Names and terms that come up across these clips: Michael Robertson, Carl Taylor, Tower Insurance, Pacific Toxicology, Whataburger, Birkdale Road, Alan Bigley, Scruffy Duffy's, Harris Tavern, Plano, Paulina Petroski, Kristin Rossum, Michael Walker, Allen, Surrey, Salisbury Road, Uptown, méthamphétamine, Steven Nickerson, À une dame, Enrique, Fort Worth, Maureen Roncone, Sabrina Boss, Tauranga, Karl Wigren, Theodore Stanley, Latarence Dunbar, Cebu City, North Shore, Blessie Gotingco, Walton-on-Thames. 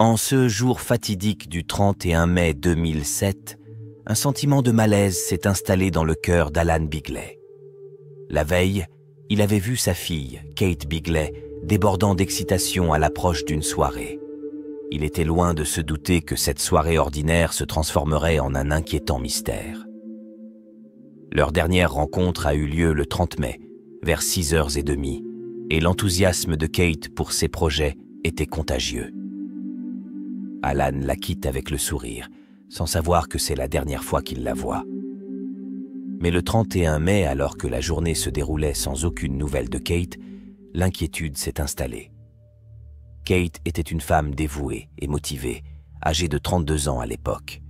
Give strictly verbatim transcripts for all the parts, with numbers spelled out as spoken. En ce jour fatidique du trente et un mai deux mille sept, un sentiment de malaise s'est installé dans le cœur d'Alan Bigley. La veille, il avait vu sa fille, Kate Beagley, débordant d'excitation à l'approche d'une soirée. Il était loin de se douter que cette soirée ordinaire se transformerait en un inquiétant mystère. Leur dernière rencontre a eu lieu le trente mai, vers six heures trente, et l'enthousiasme de Kate pour ses projets était contagieux. Alan la quitte avec le sourire, sans savoir que c'est la dernière fois qu'il la voit. Mais le trente et un mai, alors que la journée se déroulait sans aucune nouvelle de Kate, l'inquiétude s'est installée. Kate était une femme dévouée et motivée, âgée de trente-deux ans à l'époque.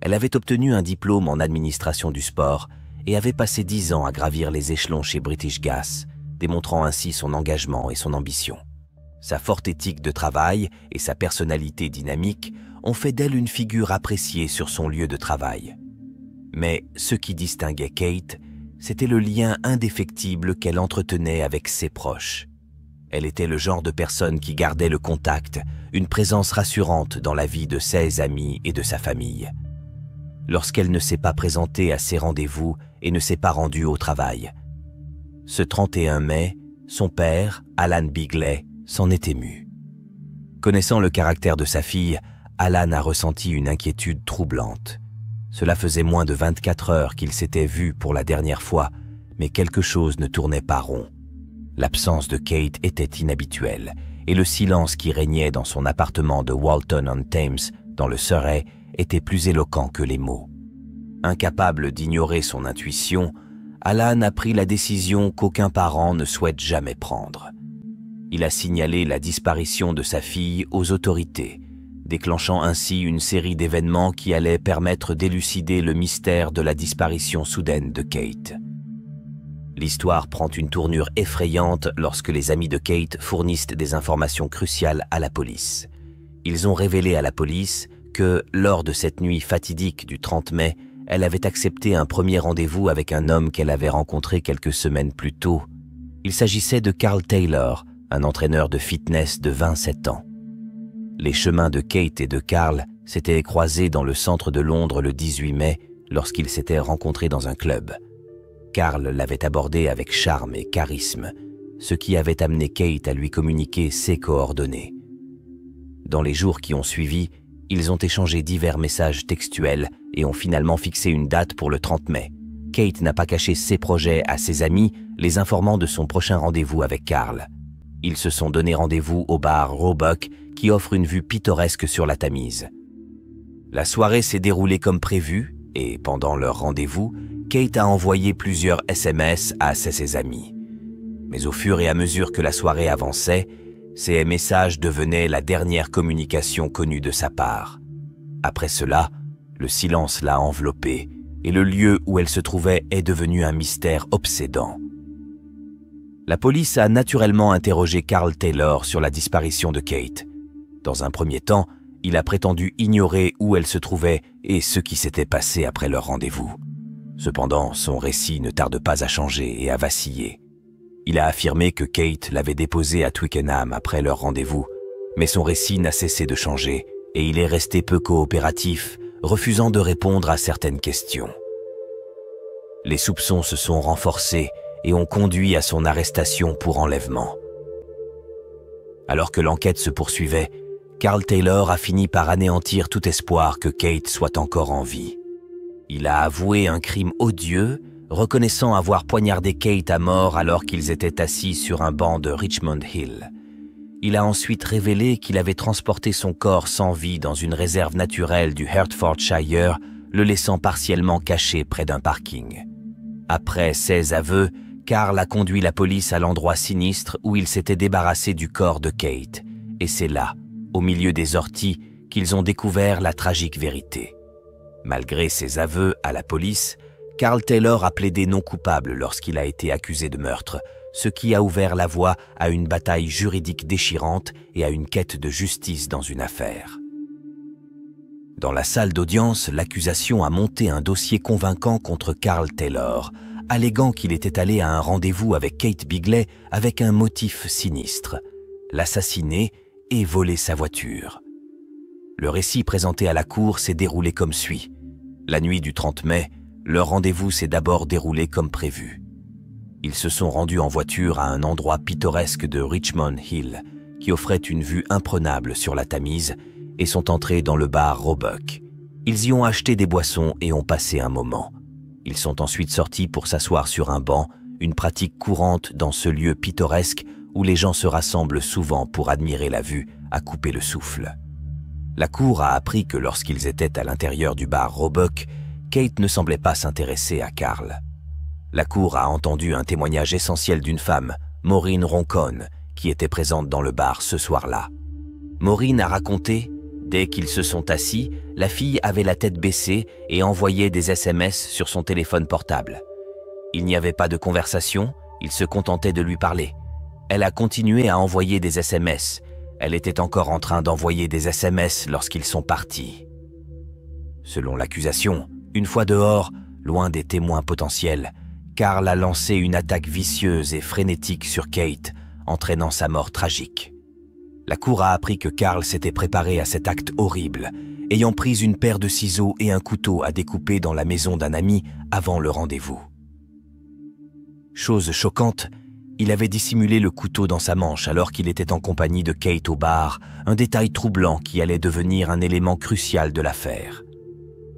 Elle avait obtenu un diplôme en administration du sport et avait passé dix ans à gravir les échelons chez British Gas, démontrant ainsi son engagement et son ambition. Sa forte éthique de travail et sa personnalité dynamique ont fait d'elle une figure appréciée sur son lieu de travail. Mais ce qui distinguait Kate, c'était le lien indéfectible qu'elle entretenait avec ses proches. Elle était le genre de personne qui gardait le contact, une présence rassurante dans la vie de ses amis et de sa famille. Lorsqu'elle ne s'est pas présentée à ses rendez-vous et ne s'est pas rendue au travail. Ce trente et un mai, son père, Alan Bigley, s'en est ému. Connaissant le caractère de sa fille, Alan a ressenti une inquiétude troublante. Cela faisait moins de vingt-quatre heures qu'il s'était vu pour la dernière fois, mais quelque chose ne tournait pas rond. L'absence de Kate était inhabituelle, et le silence qui régnait dans son appartement de Walton-on-Thames, dans le Surrey, était plus éloquent que les mots. Incapable d'ignorer son intuition, Alan a pris la décision qu'aucun parent ne souhaite jamais prendre. Il a signalé la disparition de sa fille aux autorités, déclenchant ainsi une série d'événements qui allaient permettre d'élucider le mystère de la disparition soudaine de Kate. L'histoire prend une tournure effrayante lorsque les amis de Kate fournissent des informations cruciales à la police. Ils ont révélé à la police que, lors de cette nuit fatidique du trente mai, elle avait accepté un premier rendez-vous avec un homme qu'elle avait rencontré quelques semaines plus tôt. Il s'agissait de Carl Taylor, un entraîneur de fitness de vingt-sept ans. Les chemins de Kate et de Carl s'étaient croisés dans le centre de Londres le dix-huit mai lorsqu'ils s'étaient rencontrés dans un club. Carl l'avait abordé avec charme et charisme, ce qui avait amené Kate à lui communiquer ses coordonnées. Dans les jours qui ont suivi, ils ont échangé divers messages textuels et ont finalement fixé une date pour le trente mai. Kate n'a pas caché ses projets à ses amis, les informant de son prochain rendez-vous avec Carl. Ils se sont donné rendez-vous au bar Roebuck, qui offre une vue pittoresque sur la Tamise. La soirée s'est déroulée comme prévu, et pendant leur rendez-vous, Kate a envoyé plusieurs S M S à ses amis. Mais au fur et à mesure que la soirée avançait, ces messages devenaient la dernière communication connue de sa part. Après cela, le silence l'a enveloppée et le lieu où elle se trouvait est devenu un mystère obsédant. La police a naturellement interrogé Carl Taylor sur la disparition de Kate. Dans un premier temps, il a prétendu ignorer où elle se trouvait et ce qui s'était passé après leur rendez-vous. Cependant, son récit ne tarde pas à changer et à vaciller. Il a affirmé que Kate l'avait déposé à Twickenham après leur rendez-vous, mais son récit n'a cessé de changer et il est resté peu coopératif, refusant de répondre à certaines questions. Les soupçons se sont renforcés et ont conduit à son arrestation pour enlèvement. Alors que l'enquête se poursuivait, Carl Taylor a fini par anéantir tout espoir que Kate soit encore en vie. Il a avoué un crime odieux, reconnaissant avoir poignardé Kate à mort alors qu'ils étaient assis sur un banc de Richmond Hill. Il a ensuite révélé qu'il avait transporté son corps sans vie dans une réserve naturelle du Hertfordshire, le laissant partiellement caché près d'un parking. Après ces aveux, Carl a conduit la police à l'endroit sinistre où il s'était débarrassé du corps de Kate. Et c'est là, au milieu des orties, qu'ils ont découvert la tragique vérité. Malgré ses aveux à la police, Carl Taylor a plaidé non coupable lorsqu'il a été accusé de meurtre, ce qui a ouvert la voie à une bataille juridique déchirante et à une quête de justice dans une affaire. Dans la salle d'audience, l'accusation a monté un dossier convaincant contre Carl Taylor, alléguant qu'il était allé à un rendez-vous avec Kate Beagley avec un motif sinistre, l'assassiner et voler sa voiture. Le récit présenté à la cour s'est déroulé comme suit. La nuit du trente mai, leur rendez-vous s'est d'abord déroulé comme prévu. Ils se sont rendus en voiture à un endroit pittoresque de Richmond Hill, qui offrait une vue imprenable sur la Tamise, et sont entrés dans le bar Roebuck. Ils y ont acheté des boissons et ont passé un moment. Ils sont ensuite sortis pour s'asseoir sur un banc, une pratique courante dans ce lieu pittoresque où les gens se rassemblent souvent pour admirer la vue à couper le souffle. La cour a appris que lorsqu'ils étaient à l'intérieur du bar Roebuck, Kate ne semblait pas s'intéresser à Karl. La cour a entendu un témoignage essentiel d'une femme, Maureen Roncone, qui était présente dans le bar ce soir-là. Maureen a raconté « Dès qu'ils se sont assis, la fille avait la tête baissée et envoyait des S M S sur son téléphone portable. Il n'y avait pas de conversation, il se contentait de lui parler. Elle a continué à envoyer des S M S. Elle était encore en train d'envoyer des S M S lorsqu'ils sont partis. » Selon l'accusation, une fois dehors, loin des témoins potentiels, Karl a lancé une attaque vicieuse et frénétique sur Kate, entraînant sa mort tragique. La cour a appris que Karl s'était préparé à cet acte horrible, ayant pris une paire de ciseaux et un couteau à découper dans la maison d'un ami avant le rendez-vous. Chose choquante, il avait dissimulé le couteau dans sa manche alors qu'il était en compagnie de Kate au bar, un détail troublant qui allait devenir un élément crucial de l'affaire.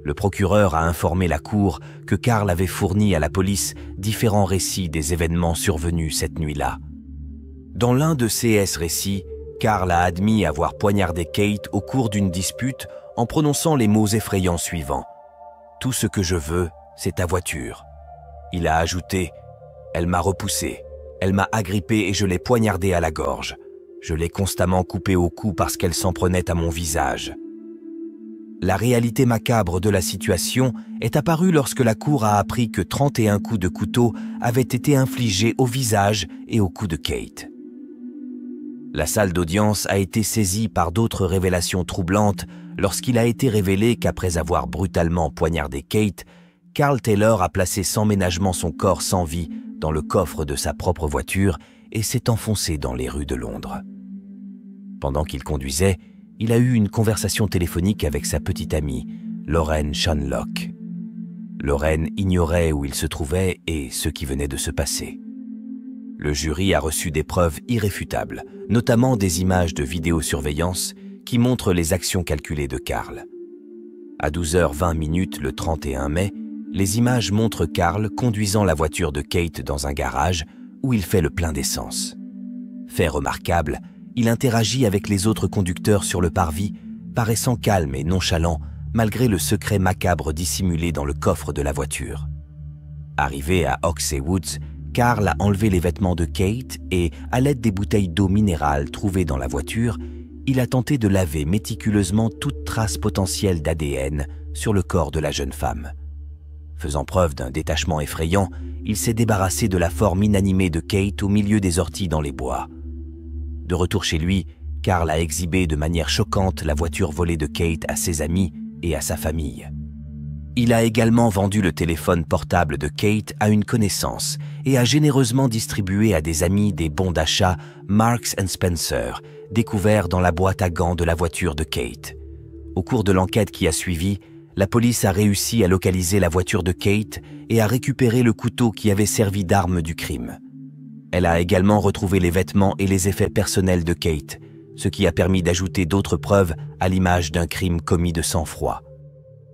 Le procureur a informé la cour que Karl avait fourni à la police différents récits des événements survenus cette nuit-là. Dans l'un de ces récits, Karl a admis avoir poignardé Kate au cours d'une dispute en prononçant les mots effrayants suivants. « Tout ce que je veux, c'est ta voiture. » Il a ajouté « Elle m'a repoussé, elle m'a agrippé et je l'ai poignardée à la gorge. Je l'ai constamment coupée au cou parce qu'elle s'en prenait à mon visage. » La réalité macabre de la situation est apparue lorsque la cour a appris que trente et un coups de couteau avaient été infligés au visage et au cou de Kate. La salle d'audience a été saisie par d'autres révélations troublantes lorsqu'il a été révélé qu'après avoir brutalement poignardé Kate, Carl Taylor a placé sans ménagement son corps sans vie dans le coffre de sa propre voiture et s'est enfoncé dans les rues de Londres. Pendant qu'il conduisait, il a eu une conversation téléphonique avec sa petite amie, Lorraine Shanlock. Lorraine ignorait où il se trouvait et ce qui venait de se passer. Le jury a reçu des preuves irréfutables, notamment des images de vidéosurveillance qui montrent les actions calculées de Karl. À douze heures vingt le trente et un mai, les images montrent Karl conduisant la voiture de Kate dans un garage où il fait le plein d'essence. Fait remarquable, il interagit avec les autres conducteurs sur le parvis, paraissant calme et nonchalant malgré le secret macabre dissimulé dans le coffre de la voiture. Arrivé à Oxey Woods, Karl a enlevé les vêtements de Kate et, à l'aide des bouteilles d'eau minérale trouvées dans la voiture, il a tenté de laver méticuleusement toute trace potentielle d'A D N sur le corps de la jeune femme. Faisant preuve d'un détachement effrayant, il s'est débarrassé de la forme inanimée de Kate au milieu des orties dans les bois. De retour chez lui, Karl a exhibé de manière choquante la voiture volée de Kate à ses amis et à sa famille. Il a également vendu le téléphone portable de Kate à une connaissance et a généreusement distribué à des amis des bons d'achat Marks and Spencer, découverts dans la boîte à gants de la voiture de Kate. Au cours de l'enquête qui a suivi, la police a réussi à localiser la voiture de Kate et a récupéré le couteau qui avait servi d'arme du crime. Elle a également retrouvé les vêtements et les effets personnels de Kate, ce qui a permis d'ajouter d'autres preuves à l'image d'un crime commis de sang-froid.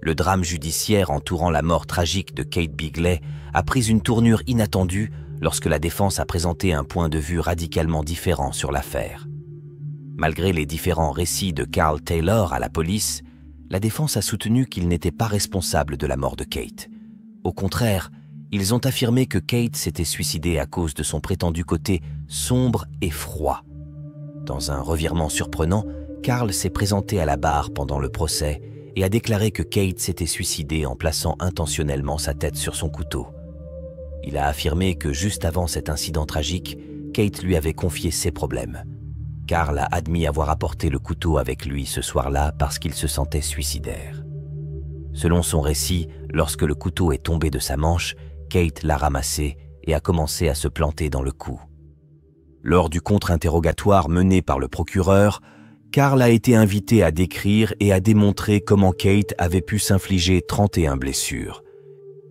Le drame judiciaire entourant la mort tragique de Kate Beagley a pris une tournure inattendue lorsque la défense a présenté un point de vue radicalement différent sur l'affaire. Malgré les différents récits de Carl Taylor à la police, la défense a soutenu qu'il n'était pas responsable de la mort de Kate. Au contraire, ils ont affirmé que Kate s'était suicidée à cause de son prétendu côté sombre et froid. Dans un revirement surprenant, Karl s'est présenté à la barre pendant le procès et a déclaré que Kate s'était suicidée en plaçant intentionnellement sa tête sur son couteau. Il a affirmé que juste avant cet incident tragique, Kate lui avait confié ses problèmes. Karl a admis avoir apporté le couteau avec lui ce soir-là parce qu'il se sentait suicidaire. Selon son récit, lorsque le couteau est tombé de sa manche, Kate l'a ramassé et a commencé à se planter dans le cou. Lors du contre-interrogatoire mené par le procureur, Karl a été invité à décrire et à démontrer comment Kate avait pu s'infliger trente et une blessures.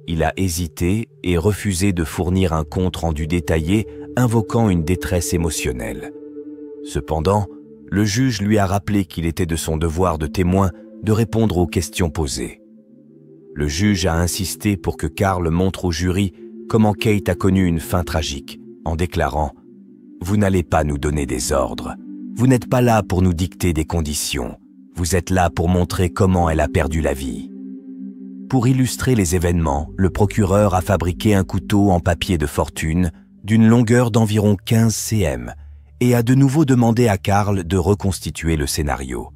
Il a hésité et refusé de fournir un compte rendu détaillé, invoquant une détresse émotionnelle. Cependant, le juge lui a rappelé qu'il était de son devoir de témoin de répondre aux questions posées. Le juge a insisté pour que Karl montre au jury comment Kate a connu une fin tragique, en déclarant « Vous n'allez pas nous donner des ordres. Vous n'êtes pas là pour nous dicter des conditions. Vous êtes là pour montrer comment elle a perdu la vie. » Pour illustrer les événements, le procureur a fabriqué un couteau en papier de fortune d'une longueur d'environ quinze centimètres et a de nouveau demandé à Karl de reconstituer le scénario.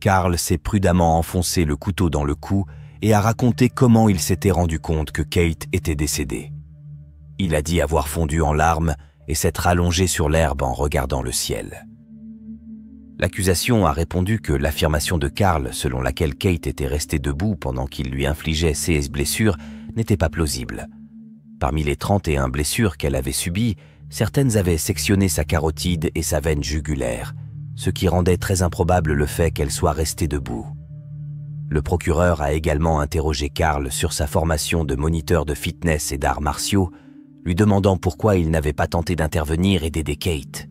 Karl s'est prudemment enfoncé le couteau dans le cou et a raconté comment il s'était rendu compte que Kate était décédée. Il a dit avoir fondu en larmes et s'être allongé sur l'herbe en regardant le ciel. L'accusation a répondu que l'affirmation de Karl, selon laquelle Kate était restée debout pendant qu'il lui infligeait ces blessures, n'était pas plausible. Parmi les trente et une blessures qu'elle avait subies, certaines avaient sectionné sa carotide et sa veine jugulaire, ce qui rendait très improbable le fait qu'elle soit restée debout. Le procureur a également interrogé Karl sur sa formation de moniteur de fitness et d'arts martiaux, lui demandant pourquoi il n'avait pas tenté d'intervenir et d'aider Kate.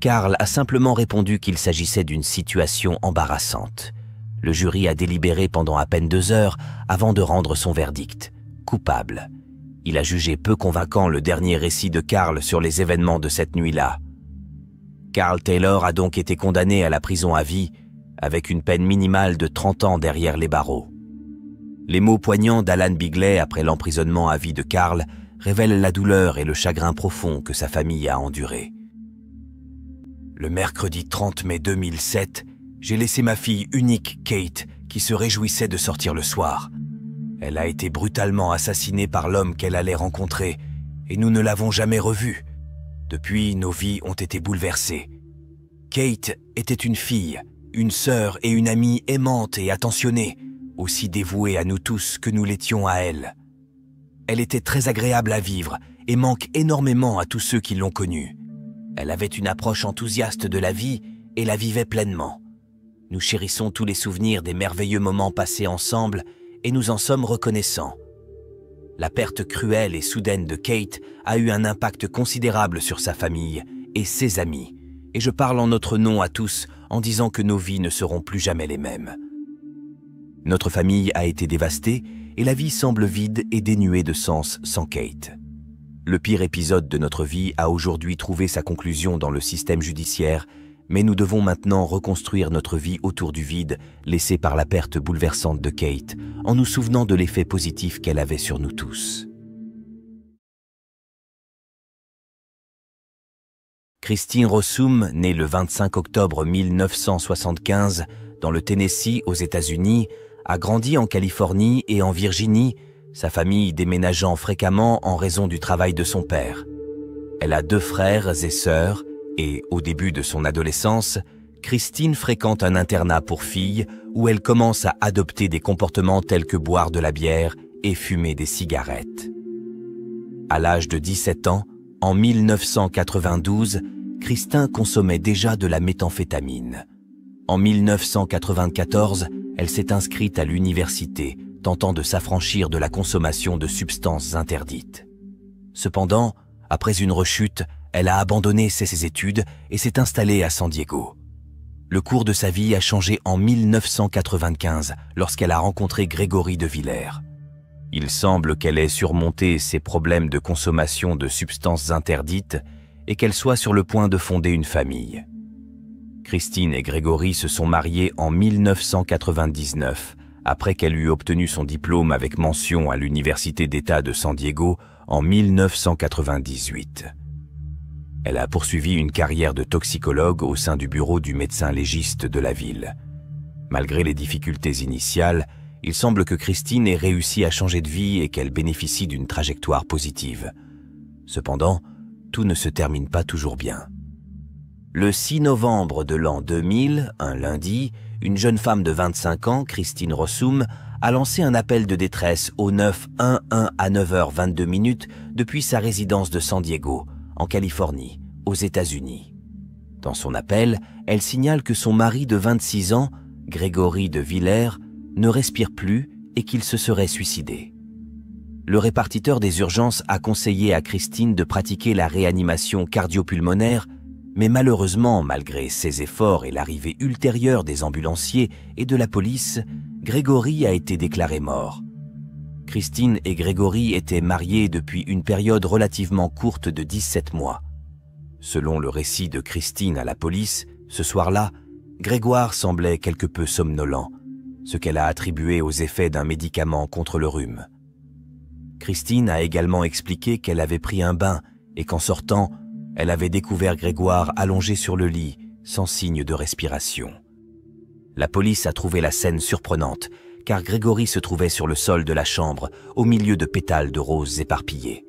Karl a simplement répondu qu'il s'agissait d'une situation embarrassante. Le jury a délibéré pendant à peine deux heures avant de rendre son verdict. Coupable. Il a jugé peu convaincant le dernier récit de Karl sur les événements de cette nuit-là. Carl Taylor a donc été condamné à la prison à vie, avec une peine minimale de trente ans derrière les barreaux. Les mots poignants d'Alan Bigley après l'emprisonnement à vie de Karl révèlent la douleur et le chagrin profond que sa famille a enduré. Le mercredi trente mai deux mille sept, j'ai laissé ma fille unique, Kate, qui se réjouissait de sortir le soir. Elle a été brutalement assassinée par l'homme qu'elle allait rencontrer, et nous ne l'avons jamais revue. Depuis, nos vies ont été bouleversées. Kate était une fille, une sœur et une amie aimante et attentionnée, aussi dévouée à nous tous que nous l'étions à elle. Elle était très agréable à vivre et manque énormément à tous ceux qui l'ont connue. Elle avait une approche enthousiaste de la vie et la vivait pleinement. Nous chérissons tous les souvenirs des merveilleux moments passés ensemble et nous en sommes reconnaissants. La perte cruelle et soudaine de Kate a eu un impact considérable sur sa famille et ses amis. Et je parle en notre nom à tous en disant que nos vies ne seront plus jamais les mêmes. Notre famille a été dévastée et la vie semble vide et dénuée de sens sans Kate. Le pire épisode de notre vie a aujourd'hui trouvé sa conclusion dans le système judiciaire, mais nous devons maintenant reconstruire notre vie autour du vide laissé par la perte bouleversante de Kate, en nous souvenant de l'effet positif qu'elle avait sur nous tous. Kristin Rossum, née le vingt-cinq octobre mille neuf cent soixante-quinze dans le Tennessee aux États-Unis, a grandi en Californie et en Virginie, sa famille déménageant fréquemment en raison du travail de son père. Elle a deux frères et sœurs et, au début de son adolescence, Kristin fréquente un internat pour filles où elle commence à adopter des comportements tels que boire de la bière et fumer des cigarettes. À l'âge de dix-sept ans, en mille neuf cent quatre-vingt-douze, Kristin consommait déjà de la méthamphétamine. En mille neuf cent quatre-vingt-quatorze, elle s'est inscrite à l'université, tentant de s'affranchir de la consommation de substances interdites. Cependant, après une rechute, elle a abandonné ses études et s'est installée à San Diego. Le cours de sa vie a changé en mille neuf cent quatre-vingt-quinze, lorsqu'elle a rencontré Grégory de Villers. Il semble qu'elle ait surmonté ses problèmes de consommation de substances interdites et qu'elle soit sur le point de fonder une famille. Kristin et Grégory se sont mariés en mille neuf cent quatre-vingt-dix-neuf, après qu'elle eut obtenu son diplôme avec mention à l'Université d'État de San Diego en mille neuf cent quatre-vingt-dix-huit. Elle a poursuivi une carrière de toxicologue au sein du bureau du médecin légiste de la ville. Malgré les difficultés initiales, il semble que Kristin ait réussi à changer de vie et qu'elle bénéficie d'une trajectoire positive. Cependant, tout ne se termine pas toujours bien. Le six novembre de l'an deux mille, un lundi, une jeune femme de vingt-cinq ans, Kristin Rossum, a lancé un appel de détresse au neuf un un à neuf heures vingt-deux depuis sa résidence de San Diego, en Californie, aux États-Unis. Dans son appel, elle signale que son mari de vingt-six ans, Grégory de Villers, ne respire plus et qu'il se serait suicidé. Le répartiteur des urgences a conseillé à Christine de pratiquer la réanimation cardiopulmonaire, mais malheureusement, malgré ses efforts et l'arrivée ultérieure des ambulanciers et de la police, Grégory a été déclaré mort. Christine et Grégory étaient mariés depuis une période relativement courte de dix-sept mois. Selon le récit de Christine à la police, ce soir-là, Grégoire semblait quelque peu somnolent, ce qu'elle a attribué aux effets d'un médicament contre le rhume. Christine a également expliqué qu'elle avait pris un bain et qu'en sortant, elle avait découvert Grégoire allongé sur le lit, sans signe de respiration. La police a trouvé la scène surprenante, car Grégory se trouvait sur le sol de la chambre, au milieu de pétales de roses éparpillées.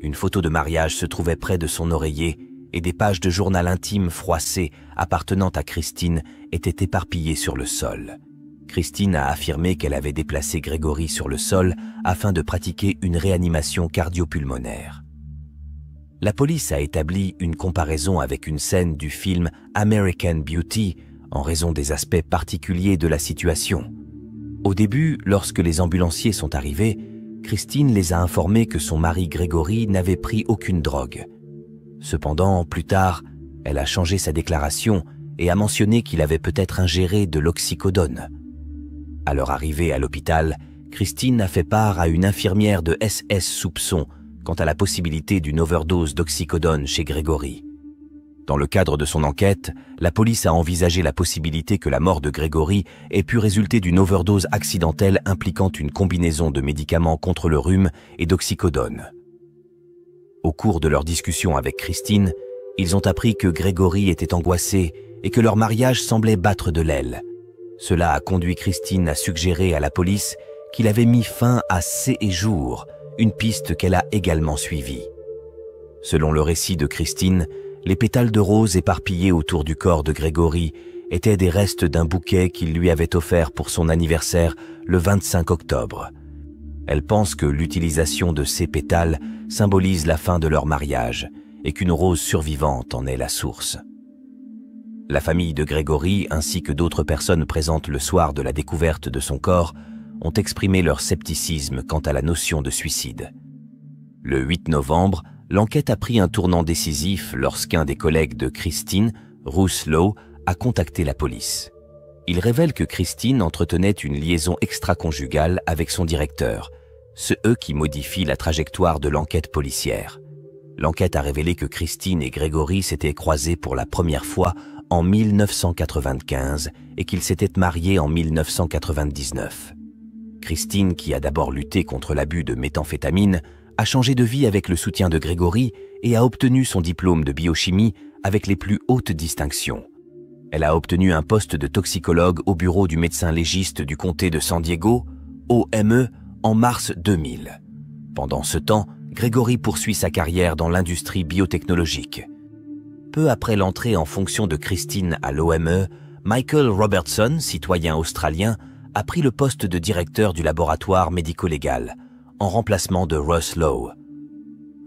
Une photo de mariage se trouvait près de son oreiller et des pages de journal intime froissées appartenant à Christine étaient éparpillées sur le sol. Christine a affirmé qu'elle avait déplacé Grégory sur le sol afin de pratiquer une réanimation cardiopulmonaire. La police a établi une comparaison avec une scène du film American Beauty en raison des aspects particuliers de la situation. Au début, lorsque les ambulanciers sont arrivés, Christine les a informés que son mari Grégory n'avait pris aucune drogue. Cependant, plus tard, elle a changé sa déclaration et a mentionné qu'il avait peut-être ingéré de l'oxycodone. À leur arrivée à l'hôpital, Christine a fait part à une infirmière de S S soupçon quant à la possibilité d'une overdose d'oxycodone chez Grégory. Dans le cadre de son enquête, la police a envisagé la possibilité que la mort de Grégory ait pu résulter d'une overdose accidentelle impliquant une combinaison de médicaments contre le rhume et d'oxycodone. Au cours de leur discussion avec Christine, ils ont appris que Grégory était angoissé et que leur mariage semblait battre de l'aile. Cela a conduit Christine à suggérer à la police qu'il avait mis fin à ses jours, une piste qu'elle a également suivie. Selon le récit de Christine, les pétales de rose éparpillés autour du corps de Grégory étaient des restes d'un bouquet qu'il lui avait offert pour son anniversaire le vingt-cinq octobre. Elle pense que l'utilisation de ces pétales symbolise la fin de leur mariage et qu'une rose survivante en est la source. La famille de Grégory ainsi que d'autres personnes présentes le soir de la découverte de son corps ont exprimé leur scepticisme quant à la notion de suicide. Le huit novembre, l'enquête a pris un tournant décisif lorsqu'un des collègues de Christine, Russ Lowe, a contacté la police. Il révèle que Christine entretenait une liaison extra-conjugale avec son directeur, ce E qui modifie la trajectoire de l'enquête policière. L'enquête a révélé que Christine et Grégory s'étaient croisés pour la première fois en mille neuf cent quatre-vingt-quinze et qu'ils s'étaient mariés en mille neuf cent quatre-vingt-dix-neuf. Christine, qui a d'abord lutté contre l'abus de méthamphétamine, a changé de vie avec le soutien de Grégory et a obtenu son diplôme de biochimie avec les plus hautes distinctions. Elle a obtenu un poste de toxicologue au bureau du médecin légiste du comté de San Diego, O M E, en mars deux mille. Pendant ce temps, Grégory poursuit sa carrière dans l'industrie biotechnologique. Peu après l'entrée en fonction de Christine à l'O M E, Michael Robertson, citoyen australien, a pris le poste de directeur du laboratoire médico-légal, en remplacement de Russ Lowe.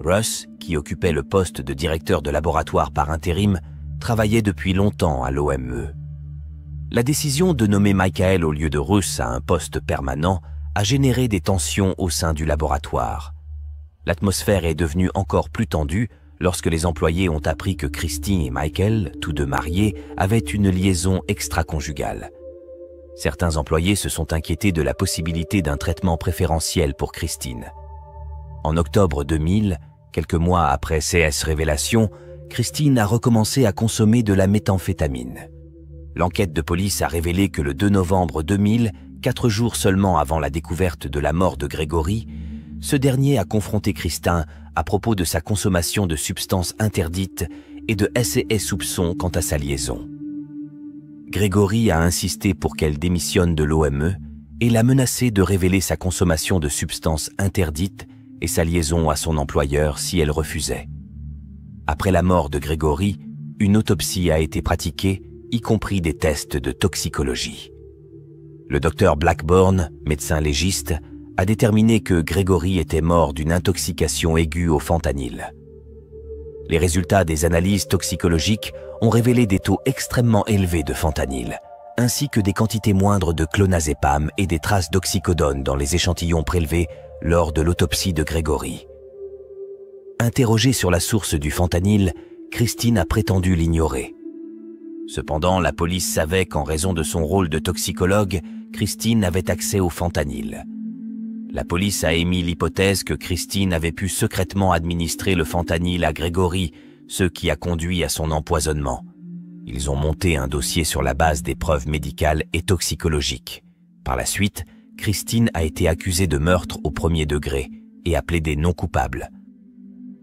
Russ, qui occupait le poste de directeur de laboratoire par intérim, travaillait depuis longtemps à l'O M E. La décision de nommer Michael au lieu de Russ à un poste permanent a généré des tensions au sein du laboratoire. L'atmosphère est devenue encore plus tendue lorsque les employés ont appris que Christine et Michael, tous deux mariés, avaient une liaison extra-conjugale. Certains employés se sont inquiétés de la possibilité d'un traitement préférentiel pour Christine. En octobre deux mille, quelques mois après C S Révélation, Christine a recommencé à consommer de la méthamphétamine. L'enquête de police a révélé que le deux novembre deux mille, quatre jours seulement avant la découverte de la mort de Grégory, ce dernier a confronté Christine à propos de sa consommation de substances interdites et de S S soupçons quant à sa liaison. Grégory a insisté pour qu'elle démissionne de l'O M E et l'a menacée de révéler sa consommation de substances interdites et sa liaison à son employeur si elle refusait. Après la mort de Grégory, une autopsie a été pratiquée, y compris des tests de toxicologie. Le docteur Blackbourne, médecin légiste, a déterminé que Grégory était mort d'une intoxication aiguë au fentanyl. Les résultats des analyses toxicologiques ont révélé des taux extrêmement élevés de fentanyl, ainsi que des quantités moindres de clonazépam et des traces d'oxycodone dans les échantillons prélevés lors de l'autopsie de Grégory. Interrogée sur la source du fentanyl, Christine a prétendu l'ignorer. Cependant, la police savait qu'en raison de son rôle de toxicologue, Christine avait accès au fentanyl. La police a émis l'hypothèse que Christine avait pu secrètement administrer le fentanyl à Grégory, ce qui a conduit à son empoisonnement. Ils ont monté un dossier sur la base des preuves médicales et toxicologiques. Par la suite, Christine a été accusée de meurtre au premier degré et a plaidé non coupable.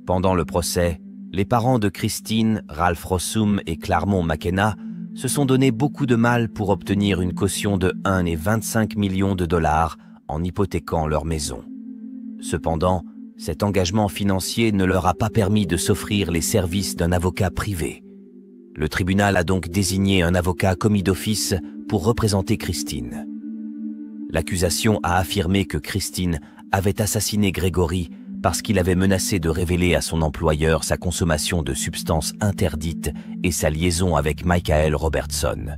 Pendant le procès, les parents de Christine, Ralph Rossum et Claremont McKenna, se sont donné beaucoup de mal pour obtenir une caution de un virgule vingt-cinq millions de dollars en hypothéquant leur maison. Cependant, cet engagement financier ne leur a pas permis de s'offrir les services d'un avocat privé. Le tribunal a donc désigné un avocat commis d'office pour représenter Christine. L'accusation a affirmé que Christine avait assassiné Grégory parce qu'il avait menacé de révéler à son employeur sa consommation de substances interdites et sa liaison avec Michael Robertson.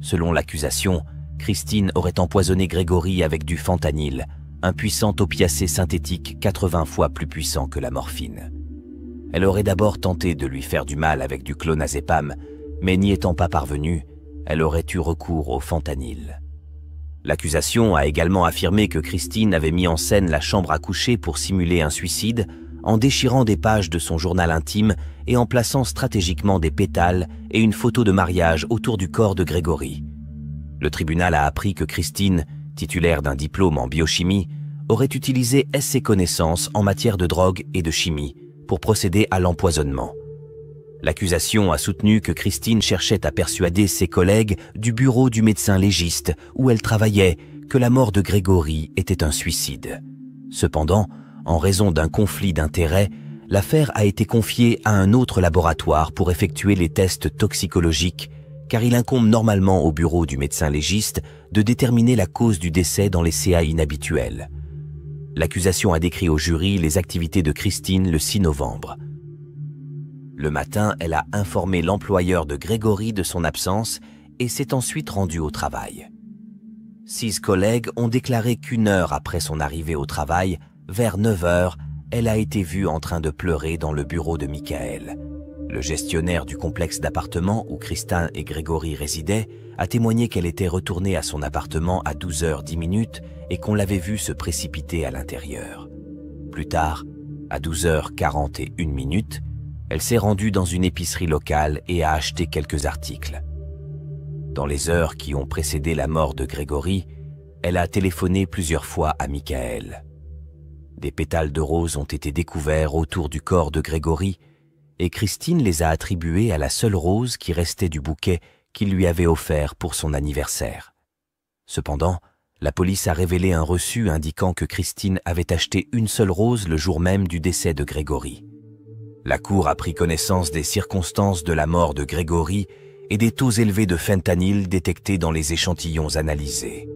Selon l'accusation, Christine aurait empoisonné Grégory avec du fentanyl, un puissant opiacé synthétique quatre-vingts fois plus puissant que la morphine. Elle aurait d'abord tenté de lui faire du mal avec du clonazépam, mais n'y étant pas parvenue, elle aurait eu recours au fentanyl. L'accusation a également affirmé que Christine avait mis en scène la chambre à coucher pour simuler un suicide en déchirant des pages de son journal intime et en plaçant stratégiquement des pétales et une photo de mariage autour du corps de Grégory. Le tribunal a appris que Christine, titulaire d'un diplôme en biochimie, aurait utilisé ses connaissances en matière de drogue et de chimie pour procéder à l'empoisonnement. L'accusation a soutenu que Christine cherchait à persuader ses collègues du bureau du médecin légiste où elle travaillait que la mort de Grégory était un suicide. Cependant, en raison d'un conflit d'intérêts, l'affaire a été confiée à un autre laboratoire pour effectuer les tests toxicologiques, car il incombe normalement au bureau du médecin légiste de déterminer la cause du décès dans les C A inhabituels. L'accusation a décrit au jury les activités de Christine le six novembre. Le matin, elle a informé l'employeur de Grégory de son absence et s'est ensuite rendue au travail. Six collègues ont déclaré qu'une heure après son arrivée au travail, vers neuf heures, elle a été vue en train de pleurer dans le bureau de Michael. Le gestionnaire du complexe d'appartements où Christine et Grégory résidaient a témoigné qu'elle était retournée à son appartement à douze heures dix et qu'on l'avait vue se précipiter à l'intérieur. Plus tard, à douze heures quarante et une, elle s'est rendue dans une épicerie locale et a acheté quelques articles. Dans les heures qui ont précédé la mort de Grégory, elle a téléphoné plusieurs fois à Michael. Des pétales de rose ont été découverts autour du corps de Grégory et Christine les a attribués à la seule rose qui restait du bouquet qu'il lui avait offert pour son anniversaire. Cependant, la police a révélé un reçu indiquant que Christine avait acheté une seule rose le jour même du décès de Grégory. La cour a pris connaissance des circonstances de la mort de Grégory et des taux élevés de fentanyl détectés dans les échantillons analysés.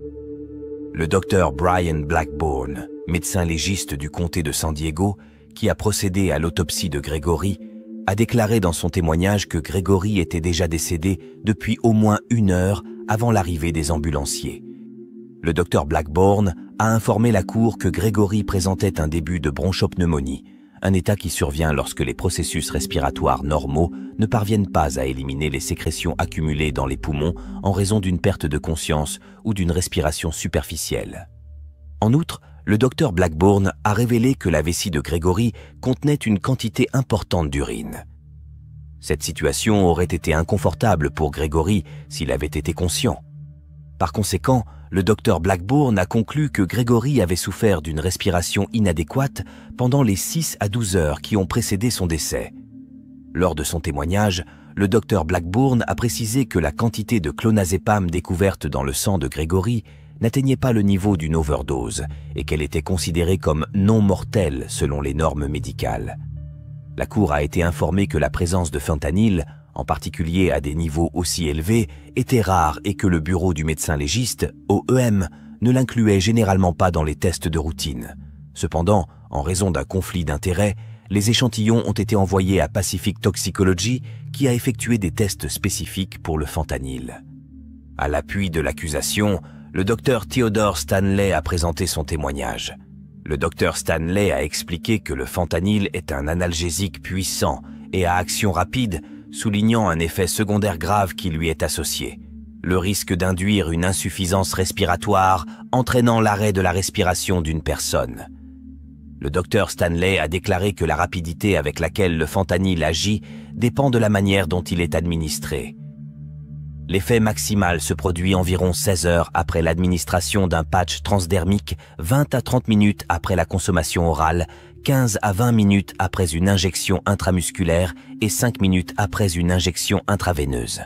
Le docteur Brian Blackbourne, médecin légiste du comté de San Diego, qui a procédé à l'autopsie de Grégory, a déclaré dans son témoignage que Grégory était déjà décédé depuis au moins une heure avant l'arrivée des ambulanciers. Le docteur Blackbourne a informé la cour que Grégory présentait un début de bronchopneumonie, un état qui survient lorsque les processus respiratoires normaux ne parviennent pas à éliminer les sécrétions accumulées dans les poumons en raison d'une perte de conscience ou d'une respiration superficielle. En outre, le docteur Blackbourne a révélé que la vessie de Grégory contenait une quantité importante d'urine. Cette situation aurait été inconfortable pour Grégory s'il avait été conscient. Par conséquent, le docteur Blackbourne a conclu que Grégory avait souffert d'une respiration inadéquate pendant les six à douze heures qui ont précédé son décès. Lors de son témoignage, le docteur Blackbourne a précisé que la quantité de clonazépam découverte dans le sang de Grégory n'atteignait pas le niveau d'une overdose et qu'elle était considérée comme non mortelle selon les normes médicales. La cour a été informée que la présence de fentanyl, en particulier à des niveaux aussi élevés, était rare et que le bureau du médecin légiste, O E M, ne l'incluait généralement pas dans les tests de routine. Cependant, en raison d'un conflit d'intérêts, les échantillons ont été envoyés à Pacific Toxicology, qui a effectué des tests spécifiques pour le fentanyl. À l'appui de l'accusation, le docteur Theodore Stanley a présenté son témoignage. Le docteur Stanley a expliqué que le fentanyl est un analgésique puissant et à action rapide, soulignant un effet secondaire grave qui lui est associé. Le risque d'induire une insuffisance respiratoire entraînant l'arrêt de la respiration d'une personne. Le docteur Stanley a déclaré que la rapidité avec laquelle le fentanyl agit dépend de la manière dont il est administré. L'effet maximal se produit environ seize heures après l'administration d'un patch transdermique, vingt à trente minutes après la consommation orale, quinze à vingt minutes après une injection intramusculaire et cinq minutes après une injection intraveineuse.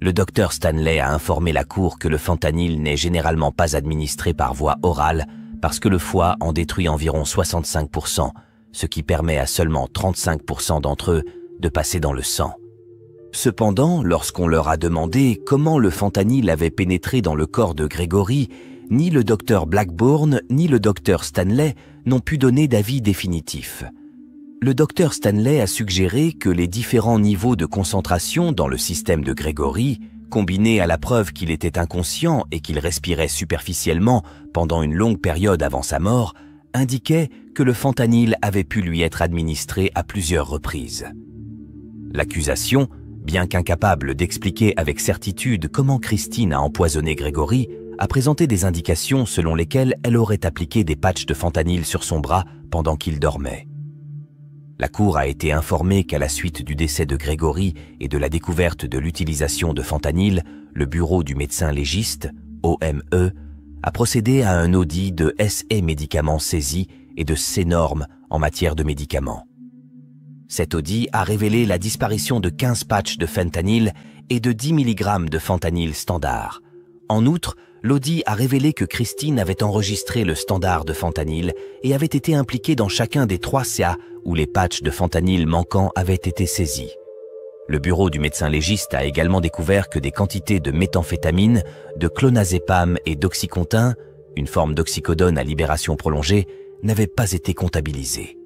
Le docteur Stanley a informé la Cour que le fentanyl n'est généralement pas administré par voie orale parce que le foie en détruit environ soixante-cinq pour cent, ce qui permet à seulement trente-cinq pour cent d'entre eux de passer dans le sang. Cependant, lorsqu'on leur a demandé comment le fentanyl avait pénétré dans le corps de Grégory, ni le docteur Blackbourne ni le docteur Stanley n'ont pu donner d'avis définitif. Le docteur Stanley a suggéré que les différents niveaux de concentration dans le système de Grégory, combinés à la preuve qu'il était inconscient et qu'il respirait superficiellement pendant une longue période avant sa mort, indiquaient que le fentanyl avait pu lui être administré à plusieurs reprises. L'accusation, bien qu'incapable d'expliquer avec certitude comment Christine a empoisonné Grégory, a présenté des indications selon lesquelles elle aurait appliqué des patchs de fentanyl sur son bras pendant qu'il dormait. La Cour a été informée qu'à la suite du décès de Grégory et de la découverte de l'utilisation de fentanyl, le bureau du médecin légiste, O M E, a procédé à un audit de S E médicaments saisis et de ses normes en matière de médicaments. Cet audit a révélé la disparition de quinze patchs de fentanyl et de dix milligrammes de fentanyl standard. En outre, l'audit a révélé que Christine avait enregistré le standard de fentanyl et avait été impliquée dans chacun des trois C A où les patchs de fentanyl manquants avaient été saisis. Le bureau du médecin légiste a également découvert que des quantités de méthamphétamine, de clonazépam et d'oxycontin, une forme d'oxycodone à libération prolongée, n'avaient pas été comptabilisées.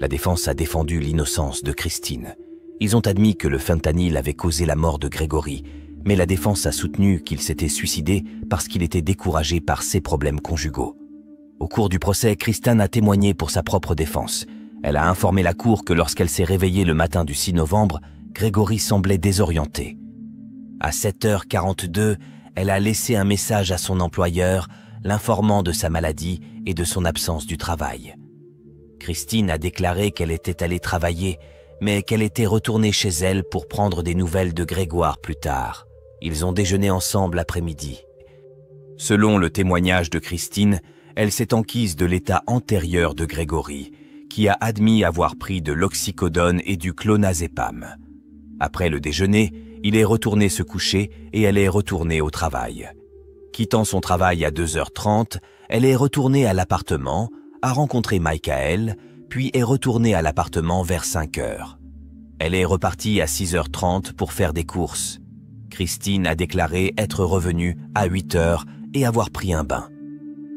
La défense a défendu l'innocence de Christine. Ils ont admis que le fentanyl avait causé la mort de Grégory, mais la défense a soutenu qu'il s'était suicidé parce qu'il était découragé par ses problèmes conjugaux. Au cours du procès, Kristin a témoigné pour sa propre défense. Elle a informé la Cour que lorsqu'elle s'est réveillée le matin du six novembre, Grégory semblait désorienté. À sept heures quarante-deux, elle a laissé un message à son employeur, l'informant de sa maladie et de son absence du travail. Christine a déclaré qu'elle était allée travailler, mais qu'elle était retournée chez elle pour prendre des nouvelles de Grégoire plus tard. Ils ont déjeuné ensemble l'après-midi. Selon le témoignage de Christine, elle s'est enquise de l'état antérieur de Grégory, qui a admis avoir pris de l'oxycodone et du clonazépam. Après le déjeuner, il est retourné se coucher et elle est retournée au travail. Quittant son travail à deux heures trente, elle est retournée à l'appartement, a rencontré Michael, puis est retournée à l'appartement vers cinq heures. Elle est repartie à six heures trente pour faire des courses. Christine a déclaré être revenue à huit heures et avoir pris un bain.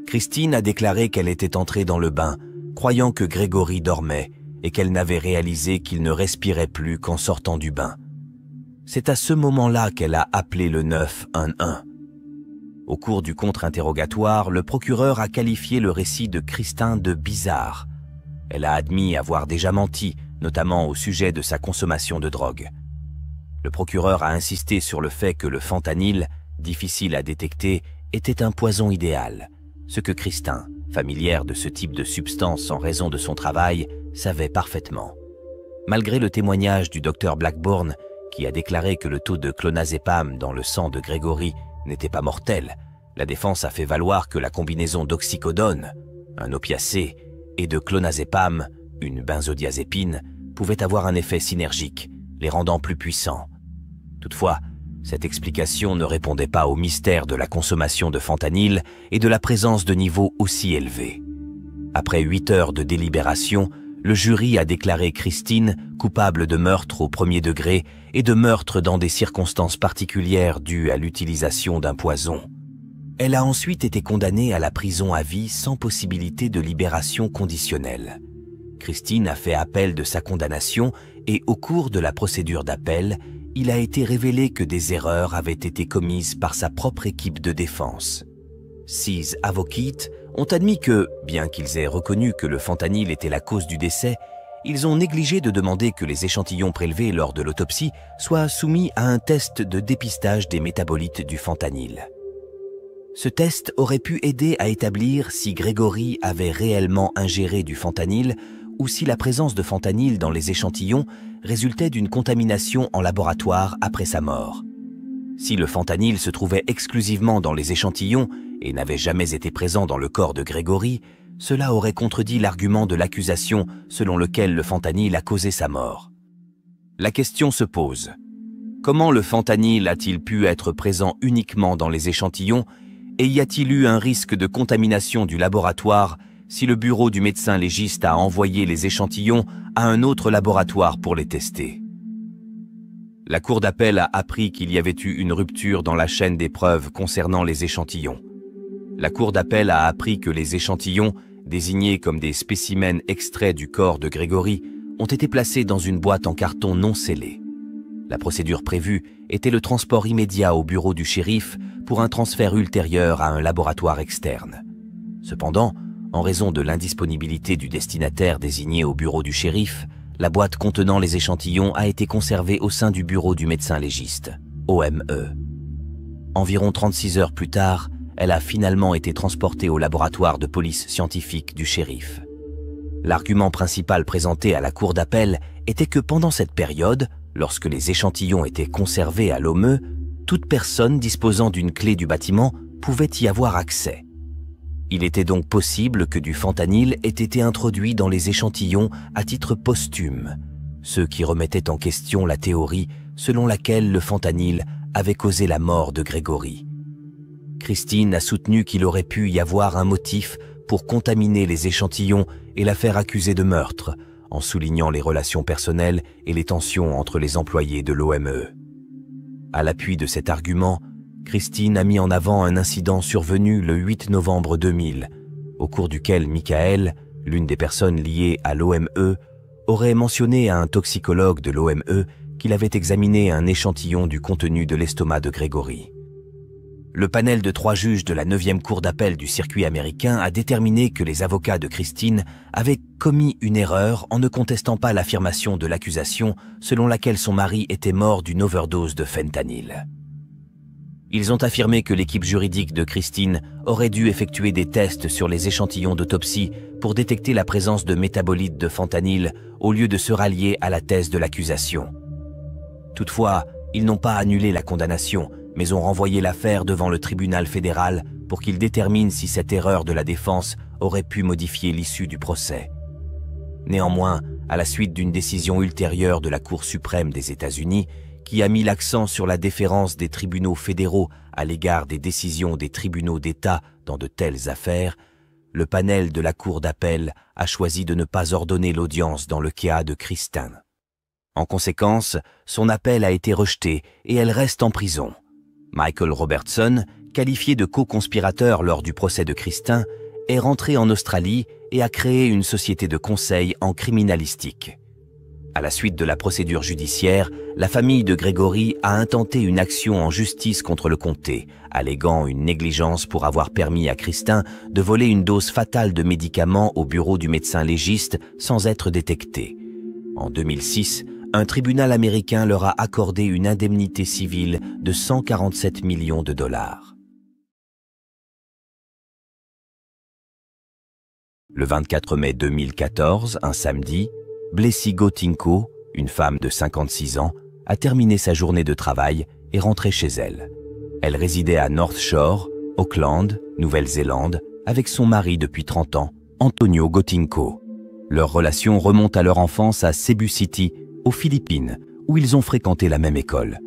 Christine a déclaré qu'elle était entrée dans le bain, croyant que Grégory dormait et qu'elle n'avait réalisé qu'il ne respirait plus qu'en sortant du bain. C'est à ce moment-là qu'elle a appelé le neuf un un. Au cours du contre-interrogatoire, le procureur a qualifié le récit de Christine de bizarre. Elle a admis avoir déjà menti, notamment au sujet de sa consommation de drogue. Le procureur a insisté sur le fait que le fentanyl, difficile à détecter, était un poison idéal, ce que Christine, familière de ce type de substance en raison de son travail, savait parfaitement. Malgré le témoignage du docteur Blackbourne, qui a déclaré que le taux de clonazépam dans le sang de Grégory n'était pas mortel, la défense a fait valoir que la combinaison d'oxycodone, un opiacé, et de clonazépam, une benzodiazépine, pouvait avoir un effet synergique, les rendant plus puissants. Toutefois, cette explication ne répondait pas au mystère de la consommation de fentanyl et de la présence de niveaux aussi élevés. Après huit heures de délibération, le jury a déclaré Christine coupable de meurtre au premier degré et de meurtre dans des circonstances particulières dues à l'utilisation d'un poison. Elle a ensuite été condamnée à la prison à vie sans possibilité de libération conditionnelle. Christine a fait appel de sa condamnation et au cours de la procédure d'appel, il a été révélé que des erreurs avaient été commises par sa propre équipe de défense. Six avocats ont admis que, bien qu'ils aient reconnu que le fentanyl était la cause du décès, ils ont négligé de demander que les échantillons prélevés lors de l'autopsie soient soumis à un test de dépistage des métabolites du fentanyl. Ce test aurait pu aider à établir si Grégory avait réellement ingéré du fentanyl ou si la présence de fentanyl dans les échantillons résultait d'une contamination en laboratoire après sa mort. Si le fentanyl se trouvait exclusivement dans les échantillons et n'avait jamais été présent dans le corps de Grégory, cela aurait contredit l'argument de l'accusation selon lequel le fentanyl a causé sa mort. La question se pose : comment le fentanyl a-t-il pu être présent uniquement dans les échantillons et y a-t-il eu un risque de contamination du laboratoire si le bureau du médecin légiste a envoyé les échantillons à un autre laboratoire pour les tester? La cour d'appel a appris qu'il y avait eu une rupture dans la chaîne des preuves concernant les échantillons. La cour d'appel a appris que les échantillons, désignés comme des spécimens extraits du corps de Grégory, ont été placés dans une boîte en carton non scellée. La procédure prévue était le transport immédiat au bureau du shérif pour un transfert ultérieur à un laboratoire externe. Cependant, en raison de l'indisponibilité du destinataire désigné au bureau du shérif, la boîte contenant les échantillons a été conservée au sein du bureau du médecin légiste, O M E. Environ trente-six heures plus tard, elle a finalement été transportée au laboratoire de police scientifique du shérif. L'argument principal présenté à la cour d'appel était que pendant cette période, lorsque les échantillons étaient conservés à l'O M E, toute personne disposant d'une clé du bâtiment pouvait y avoir accès. Il était donc possible que du fentanyl ait été introduit dans les échantillons à titre posthume, ce qui remettait en question la théorie selon laquelle le fentanyl avait causé la mort de Grégory. Christine a soutenu qu'il aurait pu y avoir un motif pour contaminer les échantillons et la faire accuser de meurtre, en soulignant les relations personnelles et les tensions entre les employés de l'O M E. À l'appui de cet argument, Christine a mis en avant un incident survenu le huit novembre deux mille, au cours duquel Michael, l'une des personnes liées à l'O M E, aurait mentionné à un toxicologue de l'O M E qu'il avait examiné un échantillon du contenu de l'estomac de Grégory. Le panel de trois juges de la neuvième cour d'appel du circuit américain a déterminé que les avocats de Christine avaient commis une erreur en ne contestant pas l'affirmation de l'accusation selon laquelle son mari était mort d'une overdose de fentanyl. Ils ont affirmé que l'équipe juridique de Christine aurait dû effectuer des tests sur les échantillons d'autopsie pour détecter la présence de métabolites de fentanyl au lieu de se rallier à la thèse de l'accusation. Toutefois, ils n'ont pas annulé la condamnation, mais ont renvoyé l'affaire devant le tribunal fédéral pour qu'il détermine si cette erreur de la défense aurait pu modifier l'issue du procès. Néanmoins, à la suite d'une décision ultérieure de la Cour suprême des États-Unis, qui a mis l'accent sur la déférence des tribunaux fédéraux à l'égard des décisions des tribunaux d'État dans de telles affaires, le panel de la Cour d'appel a choisi de ne pas ordonner l'audience dans le cas de Christine. En conséquence, son appel a été rejeté et elle reste en prison. Michael Robertson, qualifié de co-conspirateur lors du procès de Christine, est rentré en Australie et a créé une société de conseil en criminalistique. À la suite de la procédure judiciaire, la famille de Grégory a intenté une action en justice contre le comté, alléguant une négligence pour avoir permis à Christine de voler une dose fatale de médicaments au bureau du médecin légiste sans être détectée. En deux mille six, un tribunal américain leur a accordé une indemnité civile de cent quarante-sept millions de dollars. Le vingt-quatre mai deux mille quatorze, un samedi, Blessie Gotingco, une femme de cinquante-six ans, a terminé sa journée de travail et rentrée chez elle. Elle résidait à North Shore, Auckland, Nouvelle-Zélande, avec son mari depuis trente ans, Antonio Gotingco. Leur relation remonte à leur enfance à Cebu City, aux Philippines, où ils ont fréquenté la même école.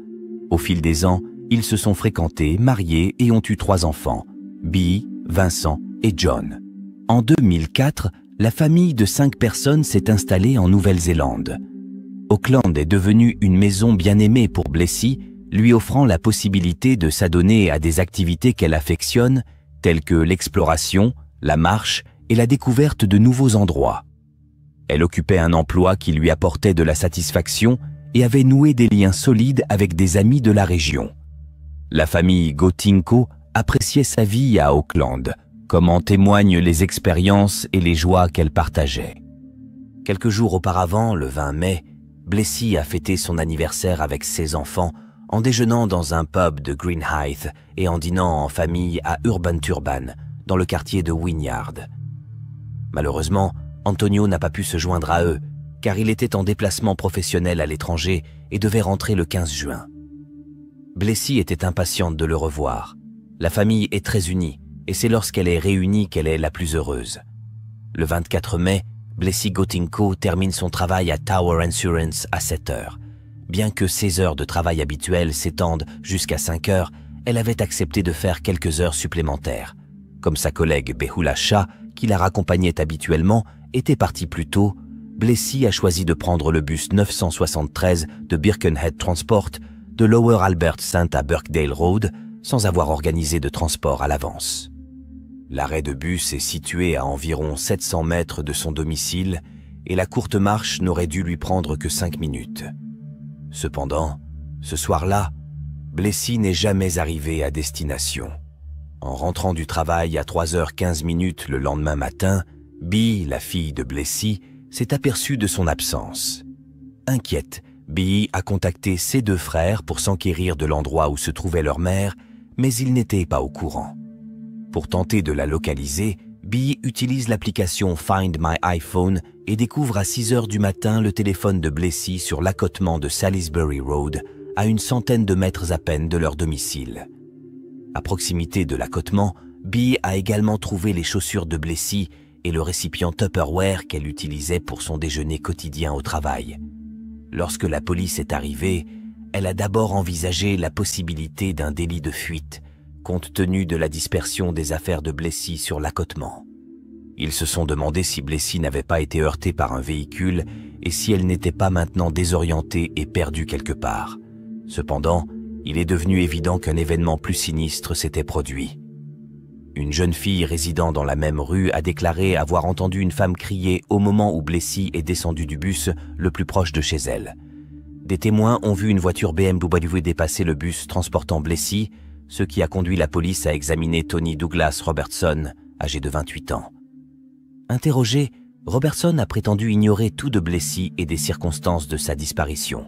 Au fil des ans, ils se sont fréquentés, mariés et ont eu trois enfants, Bee, Vincent et John. En deux mille quatre, la famille de cinq personnes s'est installée en Nouvelle-Zélande. Auckland est devenue une maison bien aimée pour Blessie, lui offrant la possibilité de s'adonner à des activités qu'elle affectionne, telles que l'exploration, la marche et la découverte de nouveaux endroits. Elle occupait un emploi qui lui apportait de la satisfaction et avait noué des liens solides avec des amis de la région. La famille Gotingco appréciait sa vie à Auckland, comme en témoignent les expériences et les joies qu'elle partageait. Quelques jours auparavant, le vingt mai, Blessie a fêté son anniversaire avec ses enfants en déjeunant dans un pub de Greenhithe et en dînant en famille à Urban-Turban, dans le quartier de Wynyard. Malheureusement, Antonio n'a pas pu se joindre à eux, car il était en déplacement professionnel à l'étranger et devait rentrer le quinze juin. Blessie était impatiente de le revoir. La famille est très unie, et c'est lorsqu'elle est réunie qu'elle est la plus heureuse. Le vingt-quatre mai, Blessie Gotingco termine son travail à Tower Insurance à sept heures. Bien que ses heures de travail habituelles s'étendent jusqu'à cinq heures, elle avait accepté de faire quelques heures supplémentaires. Comme sa collègue Behula Shah, qui la raccompagnait habituellement, était partie plus tôt, Blessie a choisi de prendre le bus neuf cent soixante-treize de Birkenhead Transport de Lower Albert Saint à Birkdale Road, sans avoir organisé de transport à l'avance. L'arrêt de bus est situé à environ sept cents mètres de son domicile et la courte marche n'aurait dû lui prendre que cinq minutes. Cependant, ce soir-là, Blessie n'est jamais arrivée à destination. En rentrant du travail à trois heures quinze le lendemain matin, Bee, la fille de Blessie, s'est aperçue de son absence. Inquiète, Bee a contacté ses deux frères pour s'enquérir de l'endroit où se trouvait leur mère, mais ils n'étaient pas au courant. Pour tenter de la localiser, Bee utilise l'application Find My iPhone et découvre à six heures du matin le téléphone de Blessie sur l'accotement de Salisbury Road, à une centaine de mètres à peine de leur domicile. À proximité de l'accotement, Bee a également trouvé les chaussures de Blessie et le récipient Tupperware qu'elle utilisait pour son déjeuner quotidien au travail. Lorsque la police est arrivée, elle a d'abord envisagé la possibilité d'un délit de fuite, compte tenu de la dispersion des affaires de Blessie sur l'accotement. Ils se sont demandé si Blessie n'avait pas été heurtée par un véhicule et si elle n'était pas maintenant désorientée et perdue quelque part. Cependant, il est devenu évident qu'un événement plus sinistre s'était produit. Une jeune fille résidant dans la même rue a déclaré avoir entendu une femme crier au moment où Blessie est descendue du bus le plus proche de chez elle. Des témoins ont vu une voiture B M W dépasser le bus transportant Blessie, ce qui a conduit la police à examiner Tony Douglas Robertson, âgé de vingt-huit ans. Interrogé, Robertson a prétendu ignorer tout de Blessie et des circonstances de sa disparition.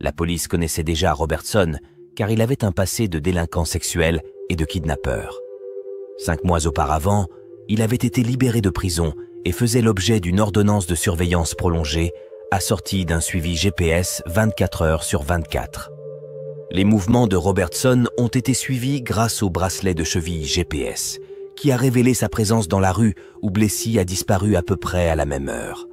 La police connaissait déjà Robertson car il avait un passé de délinquant sexuel et de kidnappeur. Cinq mois auparavant, il avait été libéré de prison et faisait l'objet d'une ordonnance de surveillance prolongée assortie d'un suivi G P S vingt-quatre heures sur vingt-quatre. Les mouvements de Robertson ont été suivis grâce au bracelet de cheville G P S qui a révélé sa présence dans la rue où Blessie a disparu à peu près à la même heure.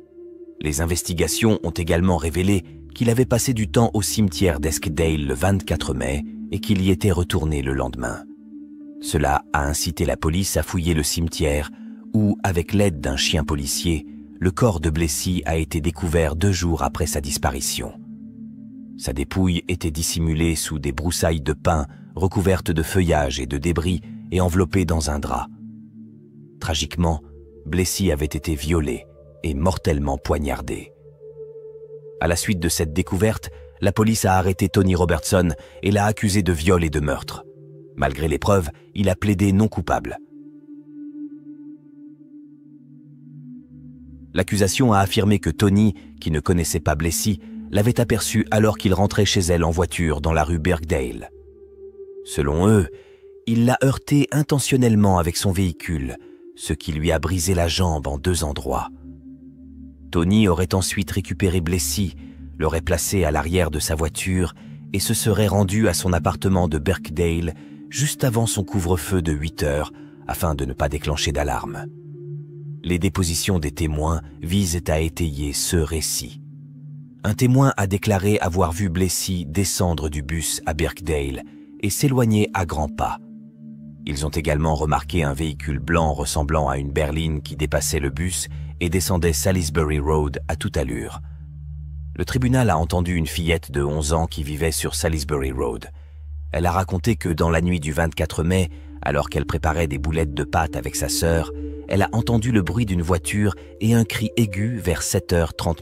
Les investigations ont également révélé qu'il avait passé du temps au cimetière d'Eskdale le vingt-quatre mai et qu'il y était retourné le lendemain. Cela a incité la police à fouiller le cimetière où, avec l'aide d'un chien policier, le corps de Blessie a été découvert deux jours après sa disparition. Sa dépouille était dissimulée sous des broussailles de pin recouvertes de feuillage et de débris et enveloppée dans un drap. Tragiquement, Blessie avait été violée et mortellement poignardée. À la suite de cette découverte, la police a arrêté Tony Robertson et l'a accusé de viol et de meurtre. Malgré les preuves, il a plaidé non coupable. L'accusation a affirmé que Tony, qui ne connaissait pas Blessie, l'avait aperçu alors qu'il rentrait chez elle en voiture dans la rue Birkdale. Selon eux, il l'a heurtée intentionnellement avec son véhicule, ce qui lui a brisé la jambe en deux endroits. Tony aurait ensuite récupéré Blessie, l'aurait placée à l'arrière de sa voiture et se serait rendu à son appartement de Birkdale juste avant son couvre-feu de huit heures afin de ne pas déclencher d'alarme. Les dépositions des témoins visent à étayer ce récit. Un témoin a déclaré avoir vu Blessie descendre du bus à Birkdale et s'éloigner à grands pas. Ils ont également remarqué un véhicule blanc ressemblant à une berline qui dépassait le bus et descendait Salisbury Road à toute allure. Le tribunal a entendu une fillette de onze ans qui vivait sur Salisbury Road. Elle a raconté que dans la nuit du vingt-quatre mai, alors qu'elle préparait des boulettes de pâte avec sa sœur, elle a entendu le bruit d'une voiture et un cri aigu vers sept heures trente.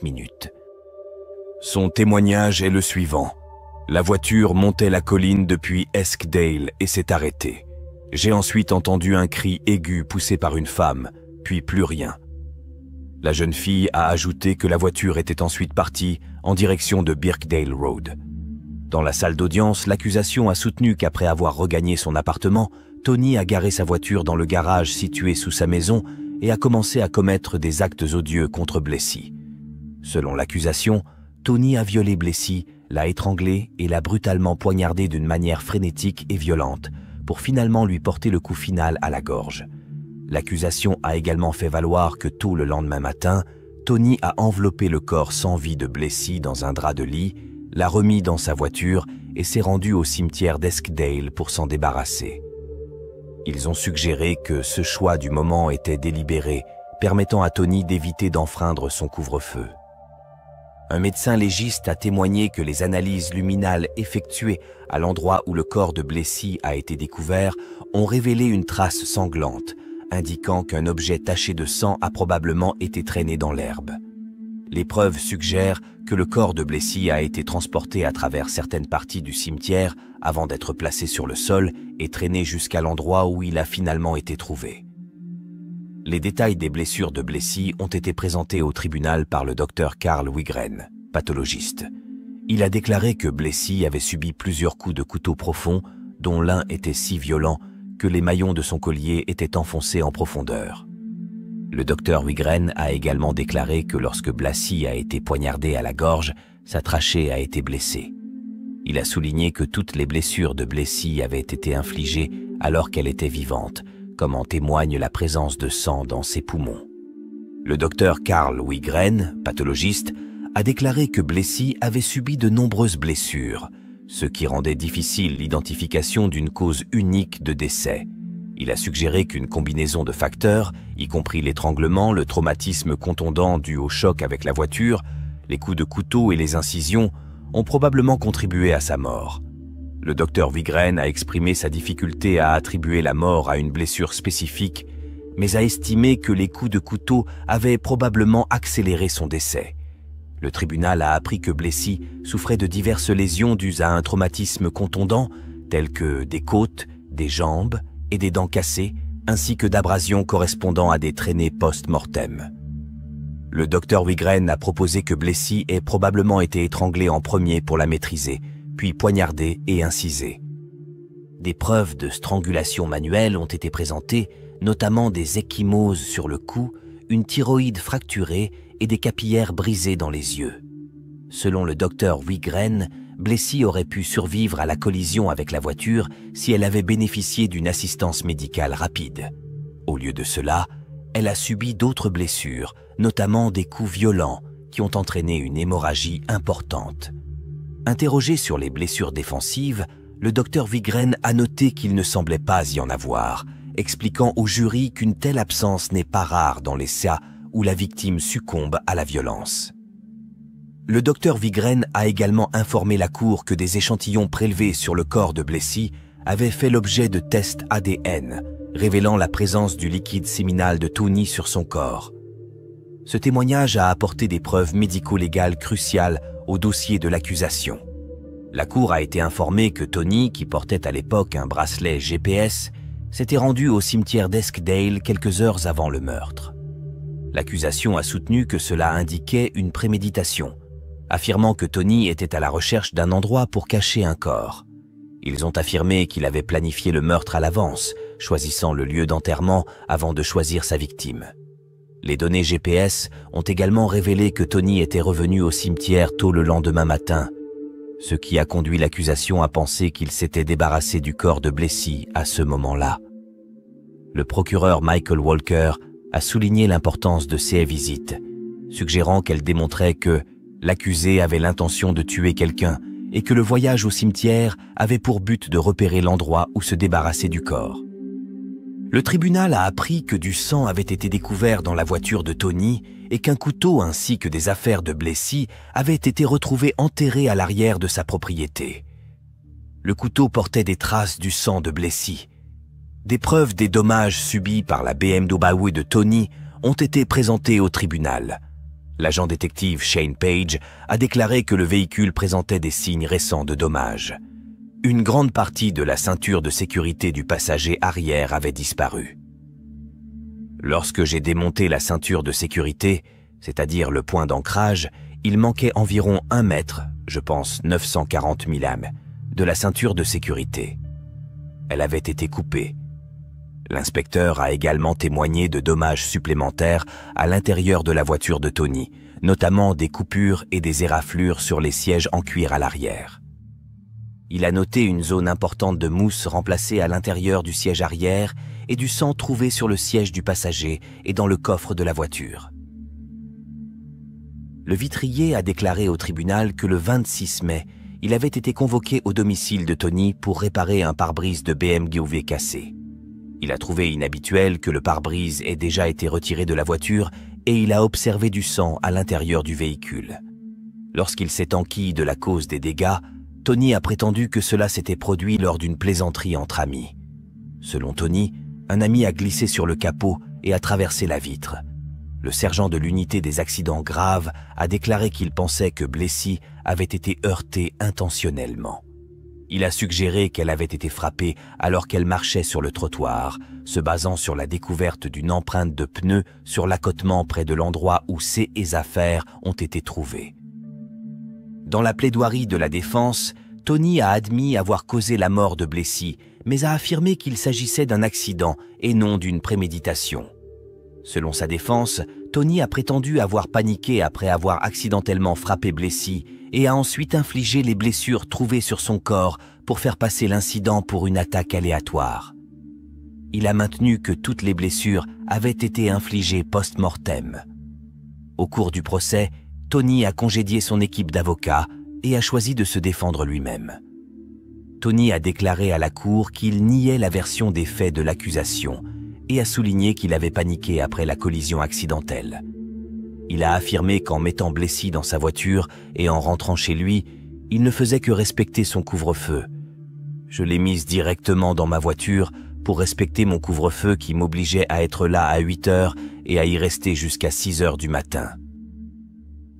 Son témoignage est le suivant. La voiture montait la colline depuis Eskdale et s'est arrêtée. J'ai ensuite entendu un cri aigu poussé par une femme, puis plus rien. La jeune fille a ajouté que la voiture était ensuite partie en direction de Birkdale Road. Dans la salle d'audience, l'accusation a soutenu qu'après avoir regagné son appartement, Tony a garé sa voiture dans le garage situé sous sa maison et a commencé à commettre des actes odieux contre Blessie. Selon l'accusation, Tony a violé Blessie, l'a étranglée et l'a brutalement poignardée d'une manière frénétique et violente pour finalement lui porter le coup final à la gorge. L'accusation a également fait valoir que tôt le lendemain matin, Tony a enveloppé le corps sans vie de Blessie dans un drap de lit, l'a remis dans sa voiture et s'est rendu au cimetière d'Eskdale pour s'en débarrasser. Ils ont suggéré que ce choix du moment était délibéré, permettant à Tony d'éviter d'enfreindre son couvre-feu. Un médecin légiste a témoigné que les analyses luminales effectuées à l'endroit où le corps de Blessie a été découvert ont révélé une trace sanglante, indiquant qu'un objet taché de sang a probablement été traîné dans l'herbe. Les preuves suggèrent que le corps de Blessie a été transporté à travers certaines parties du cimetière avant d'être placé sur le sol et traîné jusqu'à l'endroit où il a finalement été trouvé. Les détails des blessures de Blessie ont été présentés au tribunal par le docteur Karl Wigren, pathologiste. Il a déclaré que Blessie avait subi plusieurs coups de couteau profonds, dont l'un était si violent que les maillons de son collier étaient enfoncés en profondeur. Le docteur Wigren a également déclaré que lorsque Blessie a été poignardée à la gorge, sa trachée a été blessée. Il a souligné que toutes les blessures de Blessie avaient été infligées alors qu'elle était vivante, comme en témoigne la présence de sang dans ses poumons. Le docteur Karl Wigren, pathologiste, a déclaré que Blessie avait subi de nombreuses blessures, ce qui rendait difficile l'identification d'une cause unique de décès. Il a suggéré qu'une combinaison de facteurs, y compris l'étranglement, le traumatisme contondant dû au choc avec la voiture, les coups de couteau et les incisions, ont probablement contribué à sa mort. Le docteur Wigren a exprimé sa difficulté à attribuer la mort à une blessure spécifique, mais a estimé que les coups de couteau avaient probablement accéléré son décès. Le tribunal a appris que Blessie souffrait de diverses lésions dues à un traumatisme contondant, tels que des côtes, des jambes et des dents cassées, ainsi que d'abrasions correspondant à des traînées post-mortem. Le docteur Wigren a proposé que Blessie ait probablement été étranglée en premier pour la maîtriser, puis poignardée et incisée. Des preuves de strangulation manuelle ont été présentées, notamment des ecchymoses sur le cou, une thyroïde fracturée et des capillaires brisés dans les yeux. Selon le docteur Wigren, Blessie aurait pu survivre à la collision avec la voiture si elle avait bénéficié d'une assistance médicale rapide. Au lieu de cela, elle a subi d'autres blessures, notamment des coups violents qui ont entraîné une hémorragie importante. Interrogé sur les blessures défensives, le docteur Wigren a noté qu'il ne semblait pas y en avoir, expliquant au jury qu'une telle absence n'est pas rare dans les cas où la victime succombe à la violence. Le docteur Wigren a également informé la cour que des échantillons prélevés sur le corps de Blessie avaient fait l'objet de tests A D N, révélant la présence du liquide séminal de Tony sur son corps. Ce témoignage a apporté des preuves médico-légales cruciales au dossier de l'accusation. La cour a été informée que Tony, qui portait à l'époque un bracelet G P S, s'était rendu au cimetière d'Eskdale quelques heures avant le meurtre. L'accusation a soutenu que cela indiquait une préméditation, affirmant que Tony était à la recherche d'un endroit pour cacher un corps. Ils ont affirmé qu'il avait planifié le meurtre à l'avance, choisissant le lieu d'enterrement avant de choisir sa victime. Les données G P S ont également révélé que Tony était revenu au cimetière tôt le lendemain matin, ce qui a conduit l'accusation à penser qu'il s'était débarrassé du corps de Blessie à ce moment-là. Le procureur Michael Walker a souligné l'importance de ces visites, suggérant qu'elle démontrait que l'accusé avait l'intention de tuer quelqu'un et que le voyage au cimetière avait pour but de repérer l'endroit où se débarrasser du corps. Le tribunal a appris que du sang avait été découvert dans la voiture de Tony et qu'un couteau ainsi que des affaires de Blessie avaient été retrouvés enterrés à l'arrière de sa propriété. Le couteau portait des traces du sang de Blessie. des preuves des dommages subis par la B M W de Tony ont été présentées au tribunal. L'agent détective Shane Page a déclaré que le véhicule présentait des signes récents de dommages. Une grande partie de la ceinture de sécurité du passager arrière avait disparu. « Lorsque j'ai démonté la ceinture de sécurité, c'est-à-dire le point d'ancrage, il manquait environ un mètre, je pense neuf cent quarante milles âmes, de la ceinture de sécurité. Elle avait été coupée. L'inspecteur a également témoigné de dommages supplémentaires à l'intérieur de la voiture de Tony, notamment des coupures et des éraflures sur les sièges en cuir à l'arrière. Il a noté une zone importante de mousse remplacée à l'intérieur du siège arrière et du sang trouvé sur le siège du passager et dans le coffre de la voiture. » Le vitrier a déclaré au tribunal que le vingt-six mai, il avait été convoqué au domicile de Tony pour réparer un pare-brise de B M W cassé. Il a trouvé inhabituel que le pare-brise ait déjà été retiré de la voiture et il a observé du sang à l'intérieur du véhicule. Lorsqu'il s'est enquis de la cause des dégâts, Tony a prétendu que cela s'était produit lors d'une plaisanterie entre amis. Selon Tony, un ami a glissé sur le capot et a traversé la vitre. Le sergent de l'unité des accidents graves a déclaré qu'il pensait que Blessie avait été heurtée intentionnellement. Il a suggéré qu'elle avait été frappée alors qu'elle marchait sur le trottoir, se basant sur la découverte d'une empreinte de pneus sur l'accotement près de l'endroit où ses et affaires ont été trouvées. Dans la plaidoirie de la défense, Tony a admis avoir causé la mort de Blessie, mais a affirmé qu'il s'agissait d'un accident et non d'une préméditation. Selon sa défense, Tony a prétendu avoir paniqué après avoir accidentellement frappé Blessie et a ensuite infligé les blessures trouvées sur son corps pour faire passer l'incident pour une attaque aléatoire. Il a maintenu que toutes les blessures avaient été infligées post-mortem. Au cours du procès, Tony a congédié son équipe d'avocats et a choisi de se défendre lui-même. Tony a déclaré à la cour qu'il niait la version des faits de l'accusation et a souligné qu'il avait paniqué après la collision accidentelle. Il a affirmé qu'en mettant Blessie dans sa voiture et en rentrant chez lui, il ne faisait que respecter son couvre-feu. « Je l'ai mise directement dans ma voiture pour respecter mon couvre-feu qui m'obligeait à être là à huit heures et à y rester jusqu'à six heures du matin. »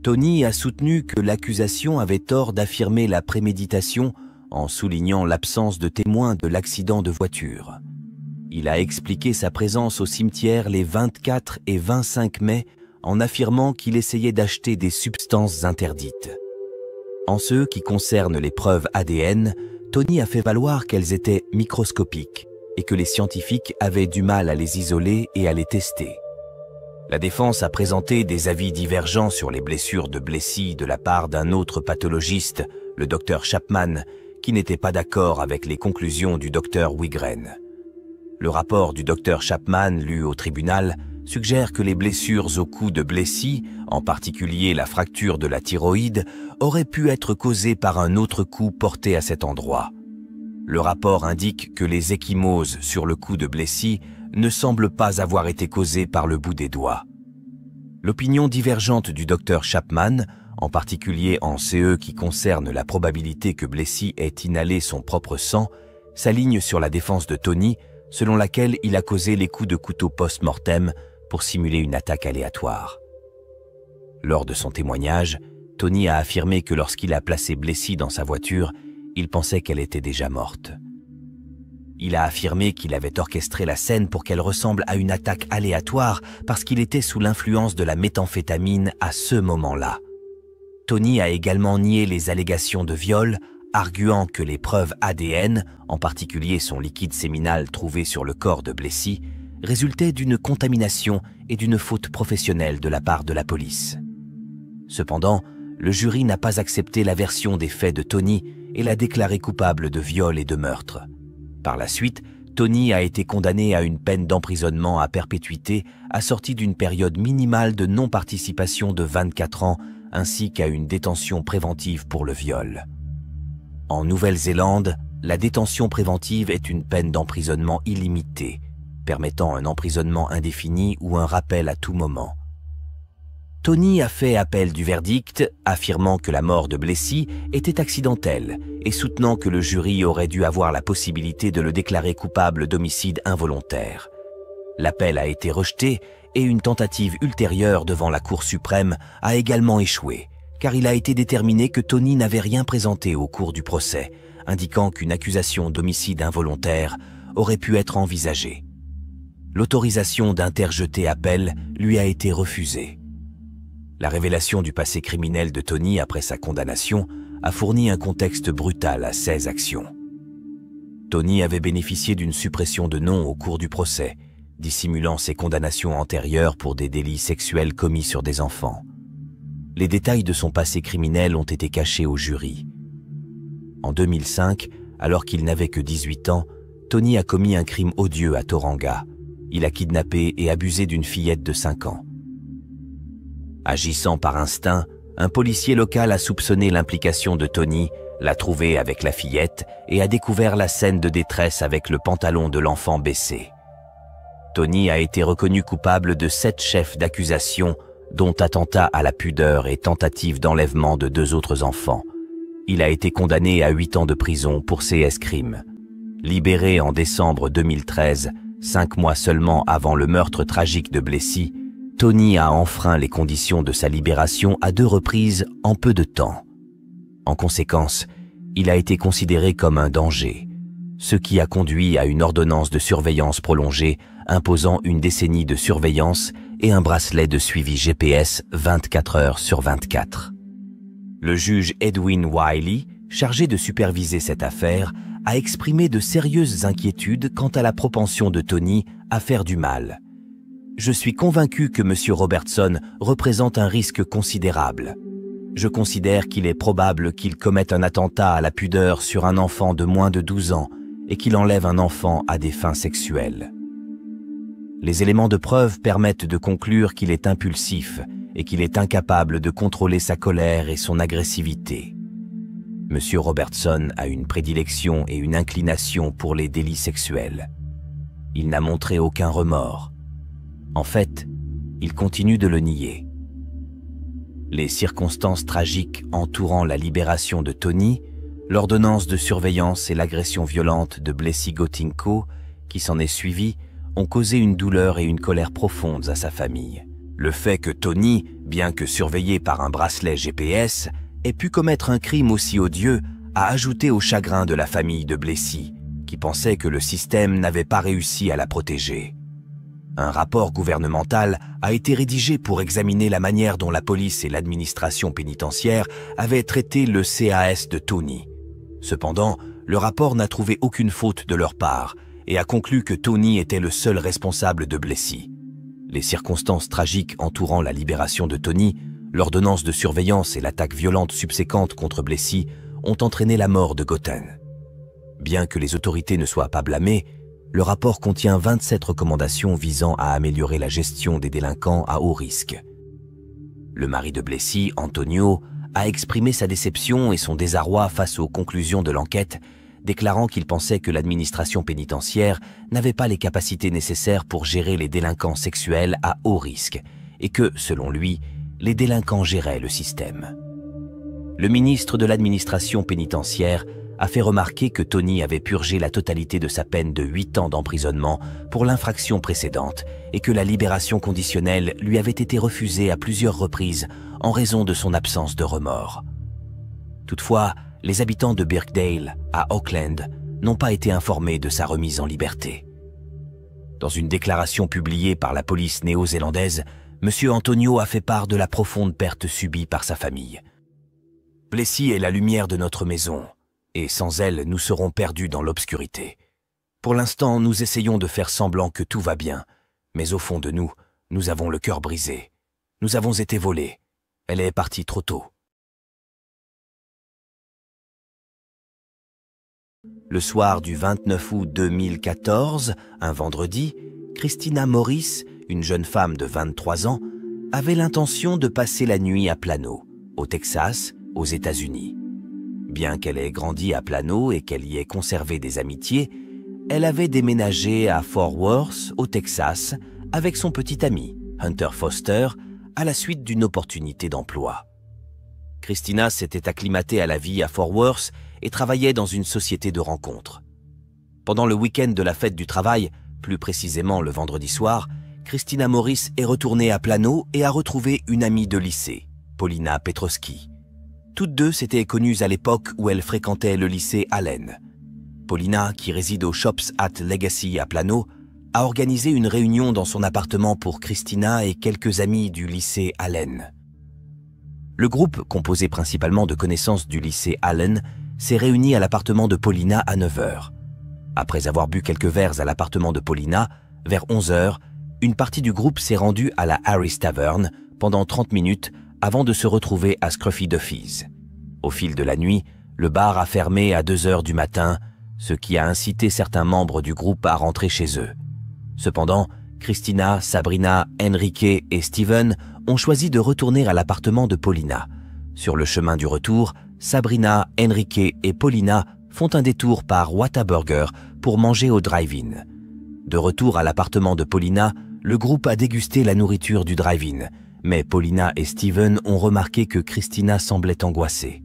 Tony a soutenu que l'accusation avait tort d'affirmer la préméditation en soulignant l'absence de témoins de l'accident de voiture. Il a expliqué sa présence au cimetière les vingt-quatre et vingt-cinq mai en affirmant qu'il essayait d'acheter des substances interdites. En ce qui concerne les preuves A D N, Tony a fait valoir qu'elles étaient microscopiques et que les scientifiques avaient du mal à les isoler et à les tester. La défense a présenté des avis divergents sur les blessures de Blessie de la part d'un autre pathologiste, le docteur Chapman, qui n'était pas d'accord avec les conclusions du docteur Wigren. Le rapport du docteur Chapman, lu au tribunal, suggère que les blessures au cou de Blessie, en particulier la fracture de la thyroïde, auraient pu être causées par un autre coup porté à cet endroit. Le rapport indique que les ecchymoses sur le cou de Blessie ne semblent pas avoir été causées par le bout des doigts. L'opinion divergente du docteur Chapman, en particulier en ce qui concerne la probabilité que Blessie ait inhalé son propre sang, s'aligne sur la défense de Tony, selon laquelle il a causé les coups de couteau post-mortem pour simuler une attaque aléatoire. Lors de son témoignage, Tony a affirmé que lorsqu'il a placé Blessie dans sa voiture, il pensait qu'elle était déjà morte. Il a affirmé qu'il avait orchestré la scène pour qu'elle ressemble à une attaque aléatoire parce qu'il était sous l'influence de la méthamphétamine à ce moment-là. Tony a également nié les allégations de viol, arguant que les preuves A D N, en particulier son liquide séminal trouvé sur le corps de Blessie, résultaient d'une contamination et d'une faute professionnelle de la part de la police. Cependant, le jury n'a pas accepté la version des faits de Tony et l'a déclaré coupable de viol et de meurtre. Par la suite, Tony a été condamné à une peine d'emprisonnement à perpétuité assortie d'une période minimale de non-participation de vingt-quatre ans ainsi qu'à une détention préventive pour le viol. En Nouvelle-Zélande, la détention préventive est une peine d'emprisonnement illimitée, permettant un emprisonnement indéfini ou un rappel à tout moment. Tony a fait appel du verdict, affirmant que la mort de Blessie était accidentelle et soutenant que le jury aurait dû avoir la possibilité de le déclarer coupable d'homicide involontaire. L'appel a été rejeté et une tentative ultérieure devant la Cour suprême a également échoué, car il a été déterminé que Tony n'avait rien présenté au cours du procès, indiquant qu'une accusation d'homicide involontaire aurait pu être envisagée. L'autorisation d'interjeter appel lui a été refusée. La révélation du passé criminel de Tony après sa condamnation a fourni un contexte brutal à seize actions. Tony avait bénéficié d'une suppression de noms au cours du procès, dissimulant ses condamnations antérieures pour des délits sexuels commis sur des enfants. Les détails de son passé criminel ont été cachés au jury. En deux mille cinq, alors qu'il n'avait que dix-huit ans, Tony a commis un crime odieux à Tauranga. Il a kidnappé et abusé d'une fillette de cinq ans. Agissant par instinct, un policier local a soupçonné l'implication de Tony, l'a trouvé avec la fillette et a découvert la scène de détresse avec le pantalon de l'enfant baissé. Tony a été reconnu coupable de sept chefs d'accusation, dont attentat à la pudeur et tentative d'enlèvement de deux autres enfants. Il a été condamné à huit ans de prison pour ces crimes. Libéré en décembre deux mille treize, cinq mois seulement avant le meurtre tragique de Blessie, Tony a enfreint les conditions de sa libération à deux reprises en peu de temps. En conséquence, il a été considéré comme un danger, ce qui a conduit à une ordonnance de surveillance prolongée imposant une décennie de surveillance et un bracelet de suivi G P S vingt-quatre heures sur vingt-quatre. Le juge Edwin Wiley, chargé de superviser cette affaire, a exprimé de sérieuses inquiétudes quant à la propension de Tony à faire du mal. « Je suis convaincu que M. Robertson représente un risque considérable. Je considère qu'il est probable qu'il commette un attentat à la pudeur sur un enfant de moins de douze ans et qu'il enlève un enfant à des fins sexuelles. Les éléments de preuve permettent de conclure qu'il est impulsif et qu'il est incapable de contrôler sa colère et son agressivité. M. Robertson a une prédilection et une inclination pour les délits sexuels. Il n'a montré aucun remords. En fait, il continue de le nier. Les circonstances tragiques entourant la libération de Tony, l'ordonnance de surveillance et l'agression violente de Blessie Gotingco, qui s'en est suivie, ont causé une douleur et une colère profondes à sa famille. Le fait que Tony, bien que surveillé par un bracelet G P S, ait pu commettre un crime aussi odieux a ajouté au chagrin de la famille de Blessie, qui pensait que le système n'avait pas réussi à la protéger. Un rapport gouvernemental a été rédigé pour examiner la manière dont la police et l'administration pénitentiaire avaient traité le C A S de Tony. Cependant, le rapport n'a trouvé aucune faute de leur part et a conclu que Tony était le seul responsable de Blessie. Les circonstances tragiques entourant la libération de Tony, l'ordonnance de surveillance et l'attaque violente subséquente contre Blessie ont entraîné la mort de Gotten. Bien que les autorités ne soient pas blâmées, le rapport contient vingt-sept recommandations visant à améliorer la gestion des délinquants à haut risque. Le mari de Blessie, Antonio, a exprimé sa déception et son désarroi face aux conclusions de l'enquête, déclarant qu'il pensait que l'administration pénitentiaire n'avait pas les capacités nécessaires pour gérer les délinquants sexuels à haut risque et que, selon lui, les délinquants géraient le système. Le ministre de l'administration pénitentiaire a fait remarquer que Tony avait purgé la totalité de sa peine de huit ans d'emprisonnement pour l'infraction précédente et que la libération conditionnelle lui avait été refusée à plusieurs reprises en raison de son absence de remords. Toutefois, les habitants de Birkdale, à Auckland, n'ont pas été informés de sa remise en liberté. Dans une déclaration publiée par la police néo-zélandaise, M. Antonio a fait part de la profonde perte subie par sa famille. « Blessie est la lumière de notre maison. Et sans elle, nous serons perdus dans l'obscurité. Pour l'instant, nous essayons de faire semblant que tout va bien, mais au fond de nous, nous avons le cœur brisé. Nous avons été volés. Elle est partie trop tôt. » Le soir du vingt-neuf août deux mille quatorze, un vendredi, Christina Morris, une jeune femme de vingt-trois ans, avait l'intention de passer la nuit à Plano, au Texas, aux États-Unis. Bien qu'elle ait grandi à Plano et qu'elle y ait conservé des amitiés, elle avait déménagé à Fort Worth, au Texas, avec son petit ami, Hunter Foster, à la suite d'une opportunité d'emploi. Christina s'était acclimatée à la vie à Fort Worth et travaillait dans une société de rencontres. Pendant le week-end de la fête du travail, plus précisément le vendredi soir, Christina Morris est retournée à Plano et a retrouvé une amie de lycée, Paulina Petroski. Toutes deux s'étaient connues à l'époque où elles fréquentaient le lycée Allen. Paulina, qui réside au Shops at Legacy à Plano, a organisé une réunion dans son appartement pour Christina et quelques amis du lycée Allen. Le groupe, composé principalement de connaissances du lycée Allen, s'est réuni à l'appartement de Paulina à neuf heures. Après avoir bu quelques verres à l'appartement de Paulina, vers onze heures, une partie du groupe s'est rendue à la Harris Tavern pendant trente minutes avant de se retrouver à Scruffy Duffy's. Au fil de la nuit, le bar a fermé à deux heures du matin, ce qui a incité certains membres du groupe à rentrer chez eux. Cependant, Christina, Sabrina, Enrique et Steven ont choisi de retourner à l'appartement de Paulina. Sur le chemin du retour, Sabrina, Enrique et Paulina font un détour par Whataburger pour manger au drive-in. De retour à l'appartement de Paulina, le groupe a dégusté la nourriture du drive-in, mais Paulina et Steven ont remarqué que Christina semblait angoissée.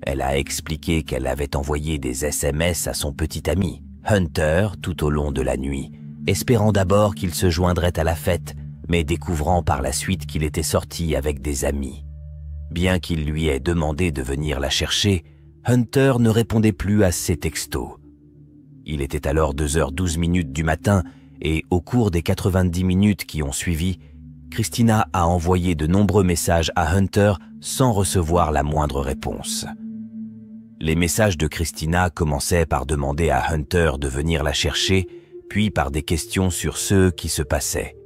Elle a expliqué qu'elle avait envoyé des S M S à son petit ami, Hunter, tout au long de la nuit, espérant d'abord qu'il se joindrait à la fête, mais découvrant par la suite qu'il était sorti avec des amis. Bien qu'il lui ait demandé de venir la chercher, Hunter ne répondait plus à ses textos. Il était alors deux heures douze du matin et au cours des quatre-vingt-dix minutes qui ont suivi, Christina a envoyé de nombreux messages à Hunter sans recevoir la moindre réponse. Les messages de Christina commençaient par demander à Hunter de venir la chercher, puis par des questions sur ce qui se passait.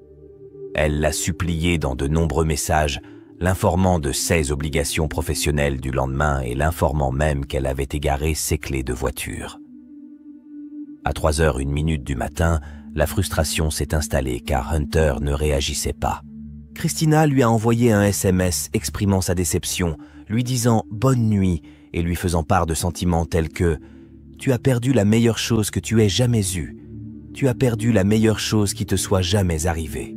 Elle l'a supplié dans de nombreux messages, l'informant de ses obligations professionnelles du lendemain et l'informant même qu'elle avait égaré ses clés de voiture. À trois heures une du matin, la frustration s'est installée car Hunter ne réagissait pas. Christina lui a envoyé un S M S exprimant sa déception, lui disant « bonne nuit » et lui faisant part de sentiments tels que « tu as perdu la meilleure chose que tu aies jamais eue ». « Tu as perdu la meilleure chose qui te soit jamais arrivée. »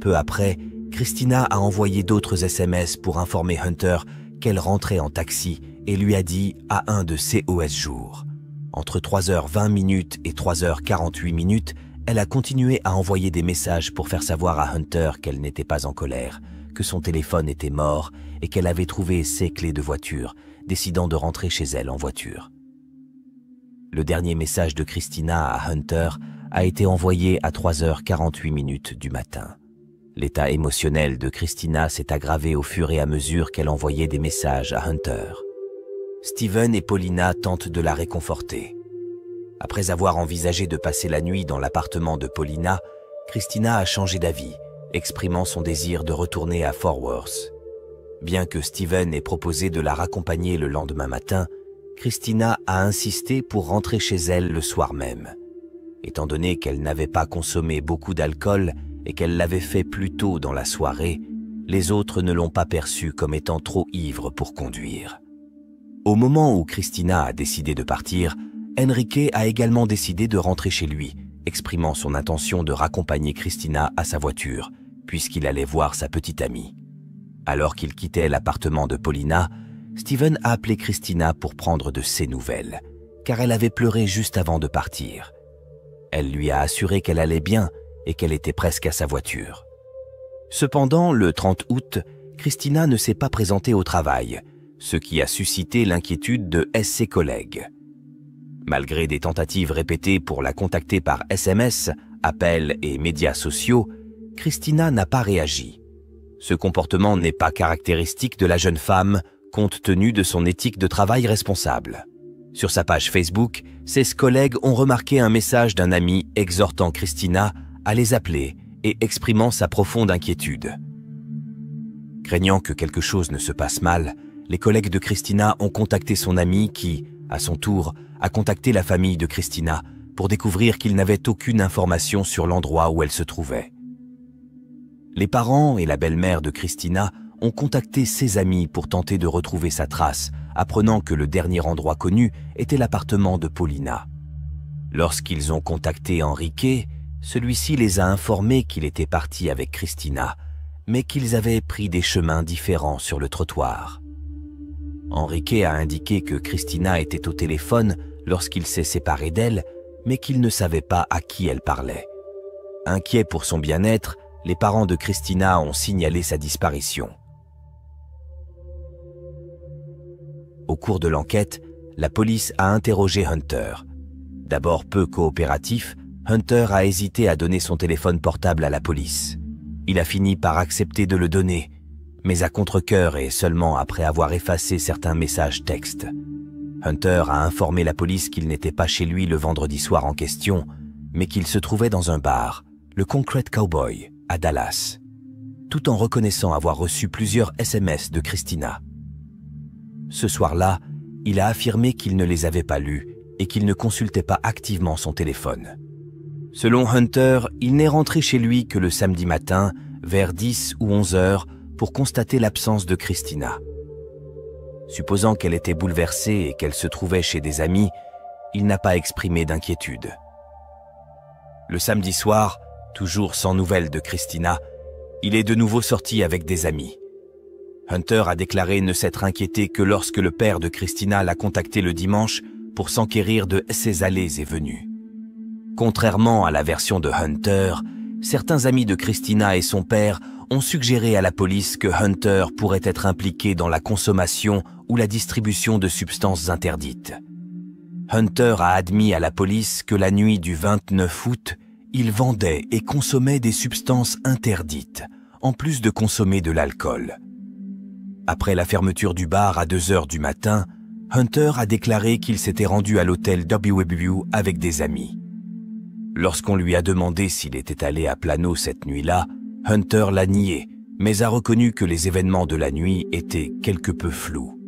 Peu après, Christina a envoyé d'autres S M S pour informer Hunter qu'elle rentrait en taxi et lui a dit à un de C O S jours. Entre trois heures vingt et trois heures quarante-huit, elle a continué à envoyer des messages pour faire savoir à Hunter qu'elle n'était pas en colère, que son téléphone était mort et qu'elle avait trouvé ses clés de voiture, décidant de rentrer chez elle en voiture. Le dernier message de Christina à Hunter a été envoyé à trois heures quarante-huit du matin. L'état émotionnel de Christina s'est aggravé au fur et à mesure qu'elle envoyait des messages à Hunter. Steven et Paulina tentent de la réconforter. Après avoir envisagé de passer la nuit dans l'appartement de Paulina, Christina a changé d'avis, exprimant son désir de retourner à Fort Worth. Bien que Steven ait proposé de la raccompagner le lendemain matin, Christina a insisté pour rentrer chez elle le soir même. Étant donné qu'elle n'avait pas consommé beaucoup d'alcool et qu'elle l'avait fait plus tôt dans la soirée, les autres ne l'ont pas perçue comme étant trop ivre pour conduire. Au moment où Christina a décidé de partir, Enrique a également décidé de rentrer chez lui, exprimant son intention de raccompagner Christina à sa voiture, puisqu'il allait voir sa petite amie. Alors qu'il quittait l'appartement de Paulina, Steven a appelé Christina pour prendre de ses nouvelles, car elle avait pleuré juste avant de partir. Elle lui a assuré qu'elle allait bien et qu'elle était presque à sa voiture. Cependant, le trente août, Christina ne s'est pas présentée au travail, ce qui a suscité l'inquiétude de ses collègues. Malgré des tentatives répétées pour la contacter par S M S, appels et médias sociaux, Christina n'a pas réagi. Ce comportement n'est pas caractéristique de la jeune femme, compte tenu de son éthique de travail responsable. Sur sa page Facebook, ses collègues ont remarqué un message d'un ami exhortant Christina à les appeler et exprimant sa profonde inquiétude. Craignant que quelque chose ne se passe mal, les collègues de Christina ont contacté son ami qui, à son tour, a contacté la famille de Christina pour découvrir qu'ils n'avaient aucune information sur l'endroit où elle se trouvait. Les parents et la belle-mère de Christina ont contacté ses amis pour tenter de retrouver sa trace, apprenant que le dernier endroit connu était l'appartement de Paulina. Lorsqu'ils ont contacté Enrique, celui-ci les a informés qu'il était parti avec Christina, mais qu'ils avaient pris des chemins différents sur le trottoir. Enrique a indiqué que Christina était au téléphone lorsqu'il s'est séparé d'elle, mais qu'il ne savait pas à qui elle parlait. Inquiets pour son bien-être, les parents de Christina ont signalé sa disparition. Au cours de l'enquête, la police a interrogé Hunter. D'abord peu coopératif, Hunter a hésité à donner son téléphone portable à la police. Il a fini par accepter de le donner, mais à contre-cœur et seulement après avoir effacé certains messages textes. Hunter a informé la police qu'il n'était pas chez lui le vendredi soir en question, mais qu'il se trouvait dans un bar, le Concrete Cowboy, à Dallas, tout en reconnaissant avoir reçu plusieurs S M S de Christina. Ce soir-là, il a affirmé qu'il ne les avait pas lus et qu'il ne consultait pas activement son téléphone. Selon Hunter, il n'est rentré chez lui que le samedi matin, vers dix ou onze heures, pour constater l'absence de Christina. Supposant qu'elle était bouleversée et qu'elle se trouvait chez des amis, il n'a pas exprimé d'inquiétude. Le samedi soir, toujours sans nouvelles de Christina, il est de nouveau sorti avec des amis. Hunter a déclaré ne s'être inquiété que lorsque le père de Christina l'a contacté le dimanche pour s'enquérir de ses allées et venues. Contrairement à la version de Hunter, certains amis de Christina et son père ont suggéré à la police que Hunter pourrait être impliqué dans la consommation ou la distribution de substances interdites. Hunter a admis à la police que la nuit du vingt-neuf août, il vendait et consommait des substances interdites, en plus de consommer de l'alcool. Après la fermeture du bar à deux heures du matin, Hunter a déclaré qu'il s'était rendu à l'hôtel W W avec des amis. Lorsqu'on lui a demandé s'il était allé à Plano cette nuit-là, Hunter l'a nié, mais a reconnu que les événements de la nuit étaient quelque peu flous.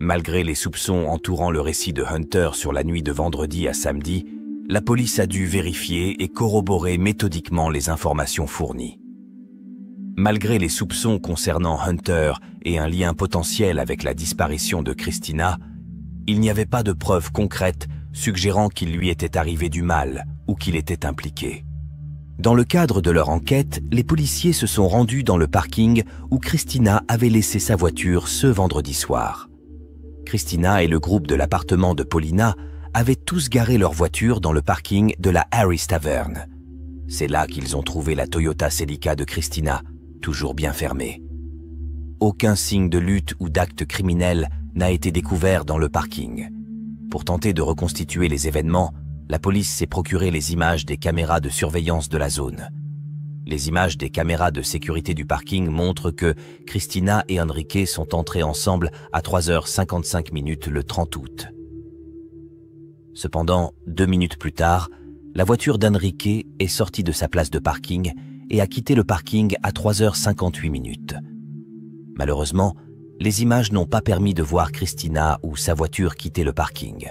Malgré les soupçons entourant le récit de Hunter sur la nuit de vendredi à samedi, la police a dû vérifier et corroborer méthodiquement les informations fournies. Malgré les soupçons concernant Hunter et un lien potentiel avec la disparition de Christina, il n'y avait pas de preuves concrètes suggérant qu'il lui était arrivé du mal ou qu'il était impliqué. Dans le cadre de leur enquête, les policiers se sont rendus dans le parking où Christina avait laissé sa voiture ce vendredi soir. Christina et le groupe de l'appartement de Paulina avaient tous garé leur voiture dans le parking de la Harris Tavern. C'est là qu'ils ont trouvé la Toyota Celica de Christina, toujours bien fermée. Aucun signe de lutte ou d'acte criminel n'a été découvert dans le parking. Pour tenter de reconstituer les événements, la police s'est procuré les images des caméras de surveillance de la zone. Les images des caméras de sécurité du parking montrent que Christina et Enrique sont entrés ensemble à trois heures cinquante-cinq le trente août. Cependant, deux minutes plus tard, la voiture d'Enrique est sortie de sa place de parking et a quitté le parking à trois heures cinquante-huit. Malheureusement, les images n'ont pas permis de voir Christina ou sa voiture quitter le parking.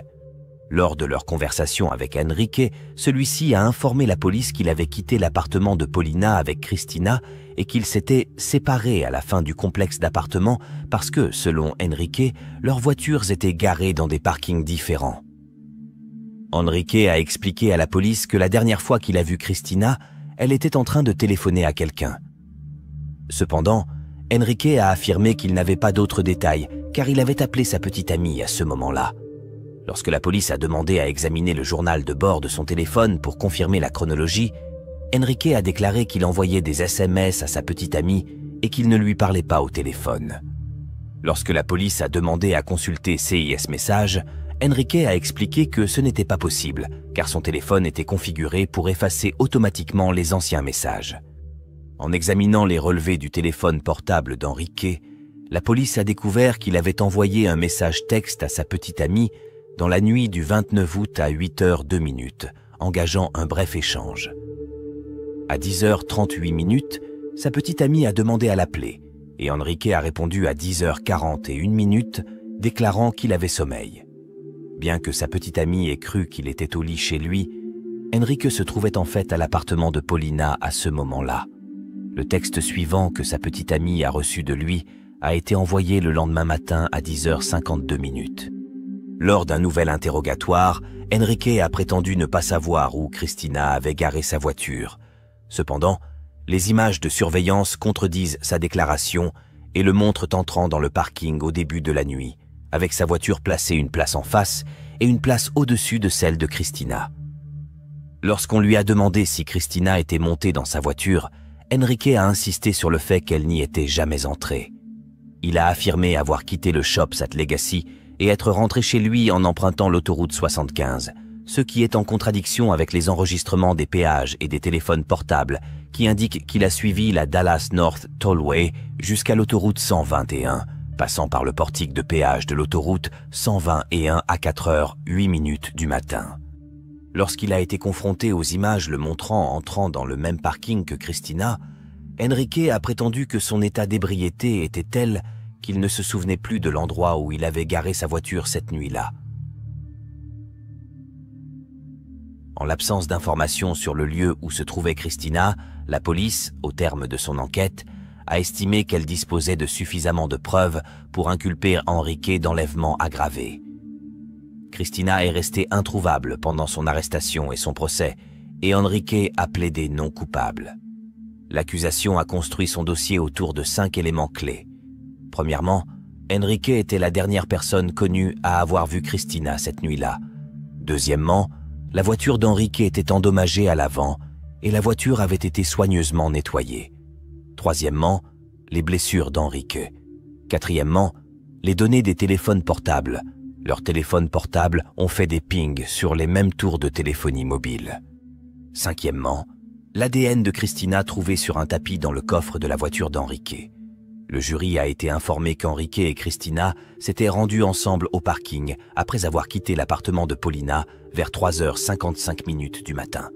Lors de leur conversation avec Enrique, celui-ci a informé la police qu'il avait quitté l'appartement de Paulina avec Christina et qu'ils s'étaient séparés à la fin du complexe d'appartements parce que, selon Enrique, leurs voitures étaient garées dans des parkings différents. Enrique a expliqué à la police que la dernière fois qu'il a vu Christina, elle était en train de téléphoner à quelqu'un. Cependant, Enrique a affirmé qu'il n'avait pas d'autres détails car il avait appelé sa petite amie à ce moment-là. Lorsque la police a demandé à examiner le journal de bord de son téléphone pour confirmer la chronologie, Enrique a déclaré qu'il envoyait des S M S à sa petite amie et qu'il ne lui parlait pas au téléphone. Lorsque la police a demandé à consulter C I S Messages, Enrique a expliqué que ce n'était pas possible, car son téléphone était configuré pour effacer automatiquement les anciens messages. En examinant les relevés du téléphone portable d'Enrique, la police a découvert qu'il avait envoyé un message texte à sa petite amie dans la nuit du vingt-neuf août à huit heures deux, engageant un bref échange. À dix heures trente-huit, sa petite amie a demandé à l'appeler, et Enrique a répondu à dix heures quarante et une, déclarant qu'il avait sommeil. Bien que sa petite amie ait cru qu'il était au lit chez lui, Enrique se trouvait en fait à l'appartement de Paulina à ce moment-là. Le texte suivant que sa petite amie a reçu de lui a été envoyé le lendemain matin à dix heures cinquante-deux. Lors d'un nouvel interrogatoire, Enrique a prétendu ne pas savoir où Christina avait garé sa voiture. Cependant, les images de surveillance contredisent sa déclaration et le montrent entrant dans le parking au début de la nuit, avec sa voiture placée une place en face et une place au-dessus de celle de Christina. Lorsqu'on lui a demandé si Christina était montée dans sa voiture, Enrique a insisté sur le fait qu'elle n'y était jamais entrée. Il a affirmé avoir quitté le shops at Legacy et être rentré chez lui en empruntant l'autoroute soixante-quinze, ce qui est en contradiction avec les enregistrements des péages et des téléphones portables qui indiquent qu'il a suivi la Dallas North Tollway jusqu'à l'autoroute cent vingt et un, passant par le portique de péage de l'autoroute cent vingt et un à quatre heures huit minutes du matin. Lorsqu'il a été confronté aux images le montrant entrant dans le même parking que Christina, Enrique a prétendu que son état d'ébriété était tel qu'il ne se souvenait plus de l'endroit où il avait garé sa voiture cette nuit-là. En l'absence d'informations sur le lieu où se trouvait Christina, la police, au terme de son enquête, a estimé qu'elle disposait de suffisamment de preuves pour inculper Enrique d'enlèvement aggravé. Christina est restée introuvable pendant son arrestation et son procès, et Enrique a plaidé non coupable. L'accusation a construit son dossier autour de cinq éléments clés. Premièrement, Enrique était la dernière personne connue à avoir vu Christina cette nuit-là. Deuxièmement, la voiture d'Enrique était endommagée à l'avant et la voiture avait été soigneusement nettoyée. Troisièmement, les blessures d'Enrique. Quatrièmement, les données des téléphones portables. Leurs téléphones portables ont fait des pings sur les mêmes tours de téléphonie mobile. Cinquièmement, l'A D N de Christina trouvé sur un tapis dans le coffre de la voiture d'Enrique. Le jury a été informé qu'Enrique et Christina s'étaient rendus ensemble au parking après avoir quitté l'appartement de Paulina vers trois heures cinquante-cinq du matin.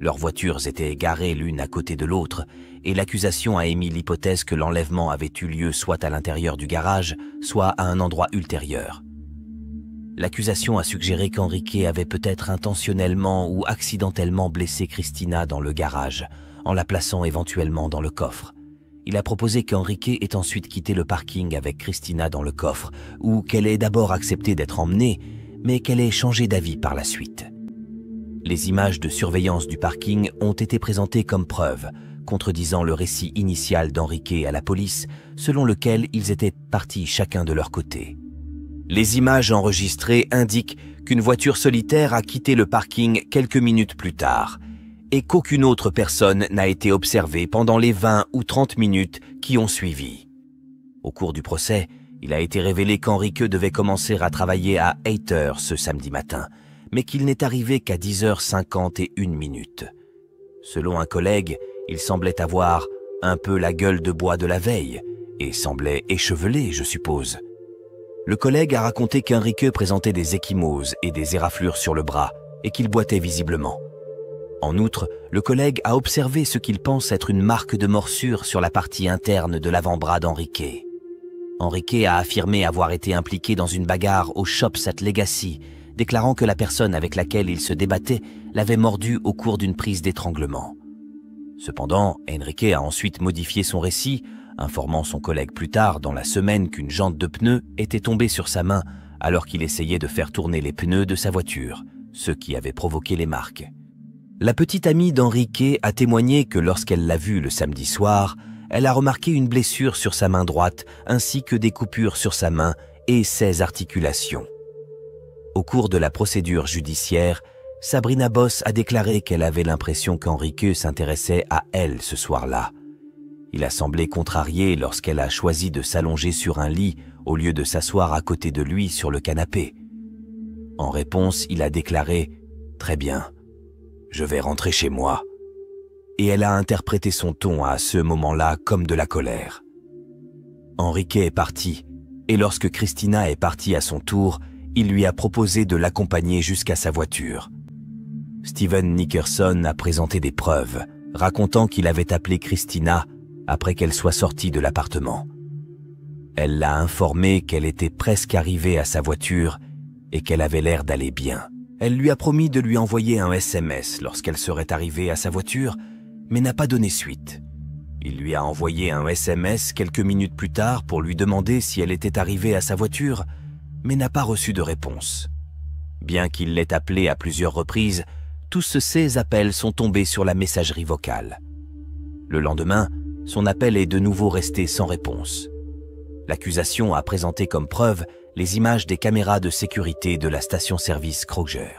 Leurs voitures étaient garées l'une à côté de l'autre et l'accusation a émis l'hypothèse que l'enlèvement avait eu lieu soit à l'intérieur du garage, soit à un endroit ultérieur. L'accusation a suggéré qu'Enrique avait peut-être intentionnellement ou accidentellement blessé Christina dans le garage, en la plaçant éventuellement dans le coffre. Il a proposé qu'Enrique ait ensuite quitté le parking avec Christina dans le coffre, ou qu'elle ait d'abord accepté d'être emmenée, mais qu'elle ait changé d'avis par la suite. Les images de surveillance du parking ont été présentées comme preuve, contredisant le récit initial d'Enrique à la police, selon lequel ils étaient partis chacun de leur côté. Les images enregistrées indiquent qu'une voiture solitaire a quitté le parking quelques minutes plus tard et qu'aucune autre personne n'a été observée pendant les vingt ou trente minutes qui ont suivi. Au cours du procès, il a été révélé qu'Enrique devait commencer à travailler à huit heures ce samedi matin, mais qu'il n'est arrivé qu'à dix heures cinquante et une. Selon un collègue, il semblait avoir un peu la gueule de bois de la veille et semblait échevelé, je suppose. Le collègue a raconté qu'Enrique présentait des ecchymoses et des éraflures sur le bras et qu'il boitait visiblement. En outre, le collègue a observé ce qu'il pense être une marque de morsure sur la partie interne de l'avant-bras d'Enrique. Enrique a affirmé avoir été impliqué dans une bagarre au shops at Legacy, déclarant que la personne avec laquelle il se débattait l'avait mordu au cours d'une prise d'étranglement. Cependant, Enrique a ensuite modifié son récit, informant son collègue plus tard dans la semaine qu'une jante de pneu était tombée sur sa main alors qu'il essayait de faire tourner les pneus de sa voiture, ce qui avait provoqué les marques. La petite amie d'Enrique a témoigné que lorsqu'elle l'a vu le samedi soir, elle a remarqué une blessure sur sa main droite ainsi que des coupures sur sa main et ses articulations. Au cours de la procédure judiciaire, Sabrina Boss a déclaré qu'elle avait l'impression qu'Enrique s'intéressait à elle ce soir-là. Il a semblé contrarié lorsqu'elle a choisi de s'allonger sur un lit au lieu de s'asseoir à côté de lui sur le canapé. En réponse, il a déclaré « Très bien, je vais rentrer chez moi ». Et elle a interprété son ton à ce moment-là comme de la colère. Enrique est parti, et lorsque Christina est partie à son tour, il lui a proposé de l'accompagner jusqu'à sa voiture. Steven Nickerson a présenté des preuves, racontant qu'il avait appelé Christina après qu'elle soit sortie de l'appartement. Elle l'a informé qu'elle était presque arrivée à sa voiture et qu'elle avait l'air d'aller bien. Elle lui a promis de lui envoyer un S M S lorsqu'elle serait arrivée à sa voiture, mais n'a pas donné suite. Il lui a envoyé un S M S quelques minutes plus tard pour lui demander si elle était arrivée à sa voiture, mais n'a pas reçu de réponse. Bien qu'il l'ait appelée à plusieurs reprises, tous ces appels sont tombés sur la messagerie vocale. Le lendemain, son appel est de nouveau resté sans réponse. L'accusation a présenté comme preuve les images des caméras de sécurité de la station-service Croger.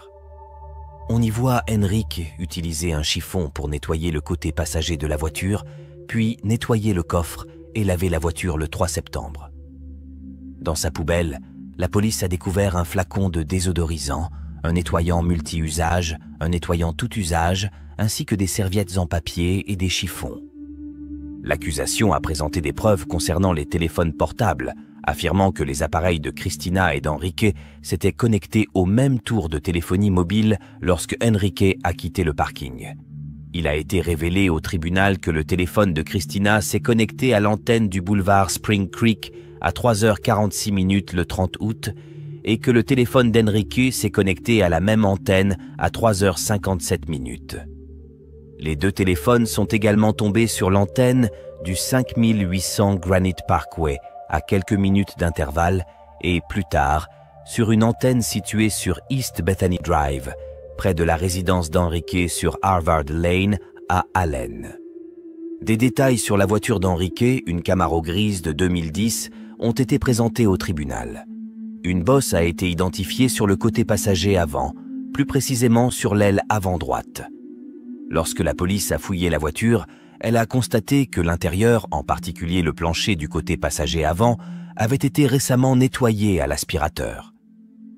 On y voit Enrique utiliser un chiffon pour nettoyer le côté passager de la voiture, puis nettoyer le coffre et laver la voiture le trois septembre. Dans sa poubelle, la police a découvert un flacon de désodorisant, un nettoyant multi-usage, un nettoyant tout usage, ainsi que des serviettes en papier et des chiffons. L'accusation a présenté des preuves concernant les téléphones portables, affirmant que les appareils de Christina et d'Enrique s'étaient connectés au même tour de téléphonie mobile lorsque Enrique a quitté le parking. Il a été révélé au tribunal que le téléphone de Christina s'est connecté à l'antenne du boulevard Spring Creek à trois heures quarante-six minutes le trente août et que le téléphone d'Enrique s'est connecté à la même antenne à trois heures cinquante-sept minutes. Les deux téléphones sont également tombés sur l'antenne du cinq mille huit cents Granite Parkway à quelques minutes d'intervalle et, plus tard, sur une antenne située sur East Bethany Drive, près de la résidence d'Enrique sur Harvard Lane à Allen. Des détails sur la voiture d'Enrique, une Camaro grise de deux mille dix, ont été présentés au tribunal. Une bosse a été identifiée sur le côté passager avant, plus précisément sur l'aile avant droite. Lorsque la police a fouillé la voiture, elle a constaté que l'intérieur, en particulier le plancher du côté passager avant, avait été récemment nettoyé à l'aspirateur.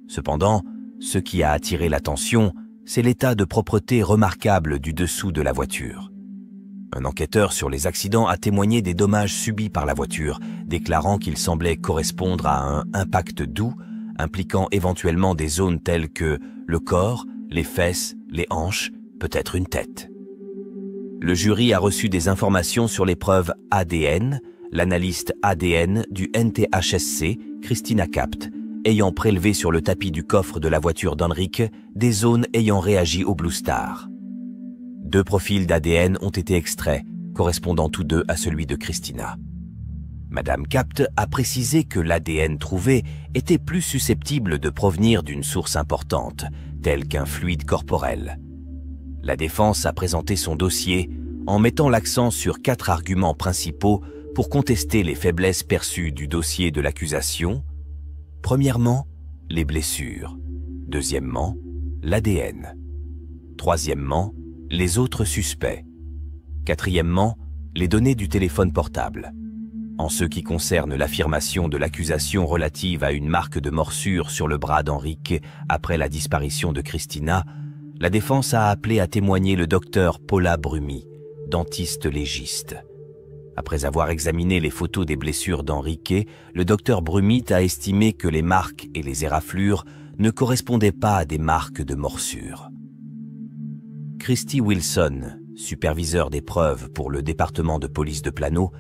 Cependant, ce qui a attiré l'attention, c'est l'état de propreté remarquable du dessous de la voiture. Un enquêteur sur les accidents a témoigné des dommages subis par la voiture, déclarant qu'ils semblaient correspondre à un impact doux, impliquant éventuellement des zones telles que le corps, les fesses, les hanches, peut-être une tête. Le jury a reçu des informations sur les preuves A D N, l'analyste A D N du N T H S C, Christina Capt, ayant prélevé sur le tapis du coffre de la voiture d'Enrique des zones ayant réagi au Blue Star. Deux profils d'A D N ont été extraits, correspondant tous deux à celui de Christina. Madame Capt a précisé que l'A D N trouvé était plus susceptible de provenir d'une source importante, telle qu'un fluide corporel. La défense a présenté son dossier en mettant l'accent sur quatre arguments principaux pour contester les faiblesses perçues du dossier de l'accusation. Premièrement, les blessures. Deuxièmement, l'A D N. Troisièmement, les autres suspects. Quatrièmement, les données du téléphone portable. En ce qui concerne l'affirmation de l'accusation relative à une marque de morsure sur le bras d'Enrique après la disparition de Christina, la défense a appelé à témoigner le docteur Paula Brumi, dentiste légiste. Après avoir examiné les photos des blessures d'Enrique, le docteur Brumi a estimé que les marques et les éraflures ne correspondaient pas à des marques de morsure. Christy Wilson, superviseur des preuves pour le département de police de Plano,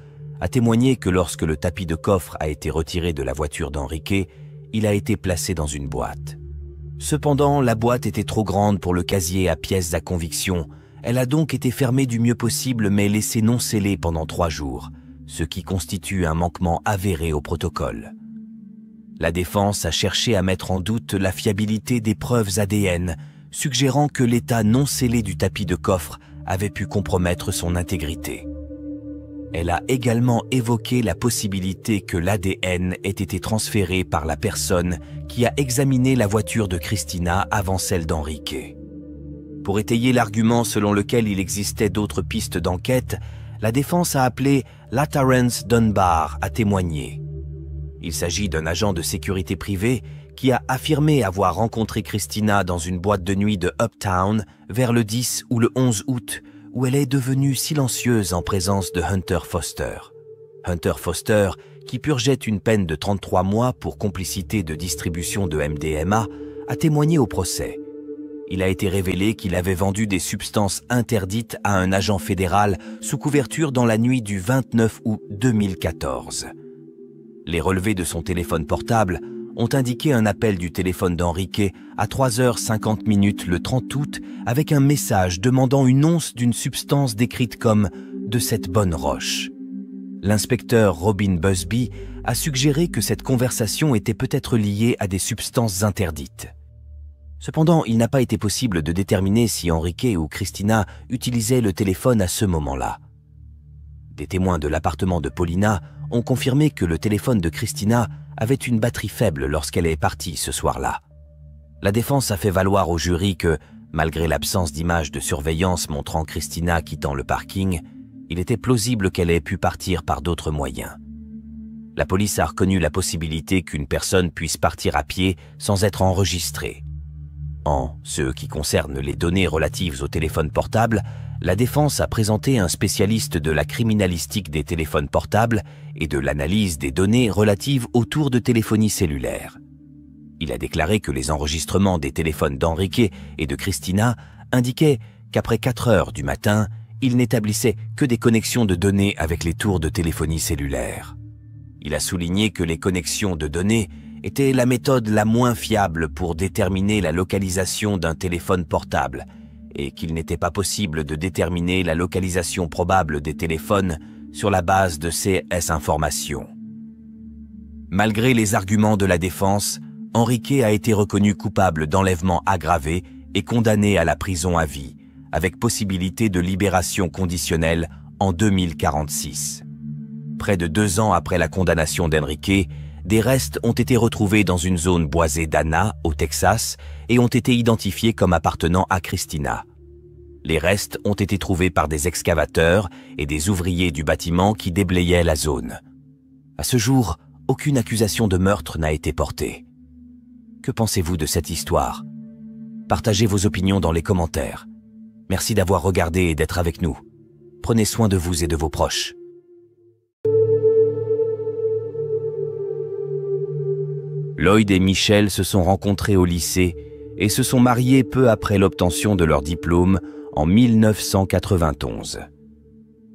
a témoigné que lorsque le tapis de coffre a été retiré de la voiture d'Enrique, il a été placé dans une boîte. Cependant, la boîte était trop grande pour le casier à pièces à conviction. Elle a donc été fermée du mieux possible mais laissée non scellée pendant trois jours, ce qui constitue un manquement avéré au protocole. La défense a cherché à mettre en doute la fiabilité des preuves A D N, suggérant que l'état non scellé du tapis de coffre avait pu compromettre son intégrité. Elle a également évoqué la possibilité que l'A D N ait été transféré par la personne qui a examiné la voiture de Christina avant celle d'Enrique. Pour étayer l'argument selon lequel il existait d'autres pistes d'enquête, la défense a appelé Latarence Dunbar à témoigner. Il s'agit d'un agent de sécurité privée qui a affirmé avoir rencontré Christina dans une boîte de nuit de Uptown vers le dix ou le onze août, où elle est devenue silencieuse en présence de Hunter Foster. Hunter Foster, qui purgeait une peine de trente-trois mois pour complicité de distribution de M D M A, a témoigné au procès. Il a été révélé qu'il avait vendu des substances interdites à un agent fédéral sous couverture dans la nuit du vingt-neuf août deux mille quatorze. Les relevés de son téléphone portable ont indiqué un appel du téléphone d'Enrique à trois heures cinquante le trente août avec un message demandant une once d'une substance décrite comme « de cette bonne roche ». L'inspecteur Robin Busby a suggéré que cette conversation était peut-être liée à des substances interdites. Cependant, il n'a pas été possible de déterminer si Enrique ou Christina utilisaient le téléphone à ce moment-là. Des témoins de l'appartement de Paulina ont confirmé que le téléphone de Christina avait une batterie faible lorsqu'elle est partie ce soir-là. La défense a fait valoir au jury que, malgré l'absence d'images de surveillance montrant Christina quittant le parking, il était plausible qu'elle ait pu partir par d'autres moyens. La police a reconnu la possibilité qu'une personne puisse partir à pied sans être enregistrée. En ce qui concerne les données relatives au téléphone portable, la défense a présenté un spécialiste de la criminalistique des téléphones portables et de l'analyse des données relatives aux tours de téléphonie cellulaire. Il a déclaré que les enregistrements des téléphones d'Enrique et de Christina indiquaient qu'après quatre heures du matin, il n'établissait que des connexions de données avec les tours de téléphonie cellulaire. Il a souligné que les connexions de données était la méthode la moins fiable pour déterminer la localisation d'un téléphone portable et qu'il n'était pas possible de déterminer la localisation probable des téléphones sur la base de ces informations. Malgré les arguments de la défense, Enrique a été reconnu coupable d'enlèvement aggravé et condamné à la prison à vie, avec possibilité de libération conditionnelle en deux mille quarante-six. Près de deux ans après la condamnation d'Enrique, des restes ont été retrouvés dans une zone boisée d'Anna, au Texas, et ont été identifiés comme appartenant à Christina. Les restes ont été trouvés par des excavateurs et des ouvriers du bâtiment qui déblayaient la zone. À ce jour, aucune accusation de meurtre n'a été portée. Que pensez-vous de cette histoire? Partagez vos opinions dans les commentaires. Merci d'avoir regardé et d'être avec nous. Prenez soin de vous et de vos proches. Lloyd et Michelle se sont rencontrés au lycée et se sont mariés peu après l'obtention de leur diplôme en mille neuf cent quatre-vingt-onze.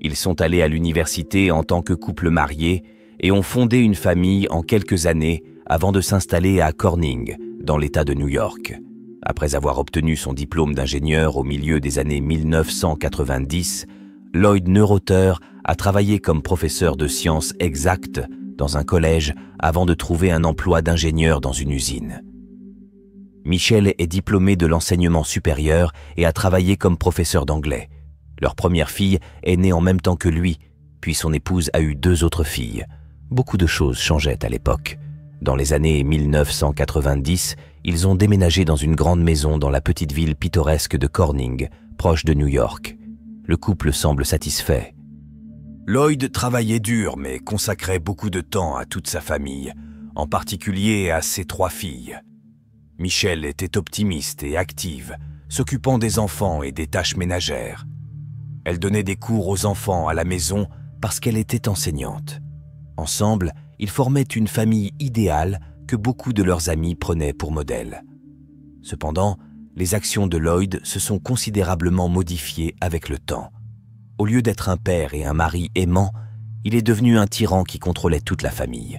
Ils sont allés à l'université en tant que couple marié et ont fondé une famille en quelques années avant de s'installer à Corning, dans l'État de New York. Après avoir obtenu son diplôme d'ingénieur au milieu des années mille neuf cent quatre-vingt-dix, Lloyd Neureuther a travaillé comme professeur de sciences exactes dans un collège avant de trouver un emploi d'ingénieur dans une usine. Michelle est diplômée de l'enseignement supérieur et a travaillé comme professeur d'anglais. Leur première fille est née en même temps que lui, puis son épouse a eu deux autres filles. Beaucoup de choses changeaient à l'époque. Dans les années mille neuf cent quatre-vingt-dix, ils ont déménagé dans une grande maison dans la petite ville pittoresque de Corning, proche de New York. Le couple semble satisfait. Lloyd travaillait dur mais consacrait beaucoup de temps à toute sa famille, en particulier à ses trois filles. Michelle était optimiste et active, s'occupant des enfants et des tâches ménagères. Elle donnait des cours aux enfants à la maison parce qu'elle était enseignante. Ensemble, ils formaient une famille idéale que beaucoup de leurs amis prenaient pour modèle. Cependant, les actions de Lloyd se sont considérablement modifiées avec le temps. Au lieu d'être un père et un mari aimant, il est devenu un tyran qui contrôlait toute la famille.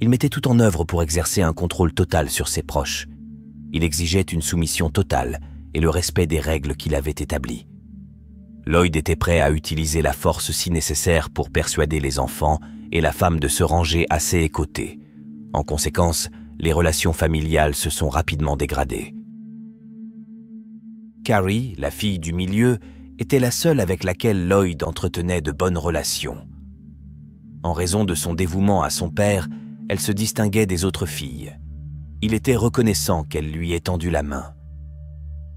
Il mettait tout en œuvre pour exercer un contrôle total sur ses proches. Il exigeait une soumission totale et le respect des règles qu'il avait établies. Lloyd était prêt à utiliser la force si nécessaire pour persuader les enfants et la femme de se ranger à ses côtés. En conséquence, les relations familiales se sont rapidement dégradées. Carrie, la fille du milieu, était la seule avec laquelle Lloyd entretenait de bonnes relations. En raison de son dévouement à son père, elle se distinguait des autres filles. Il était reconnaissant qu'elle lui ait tendu la main.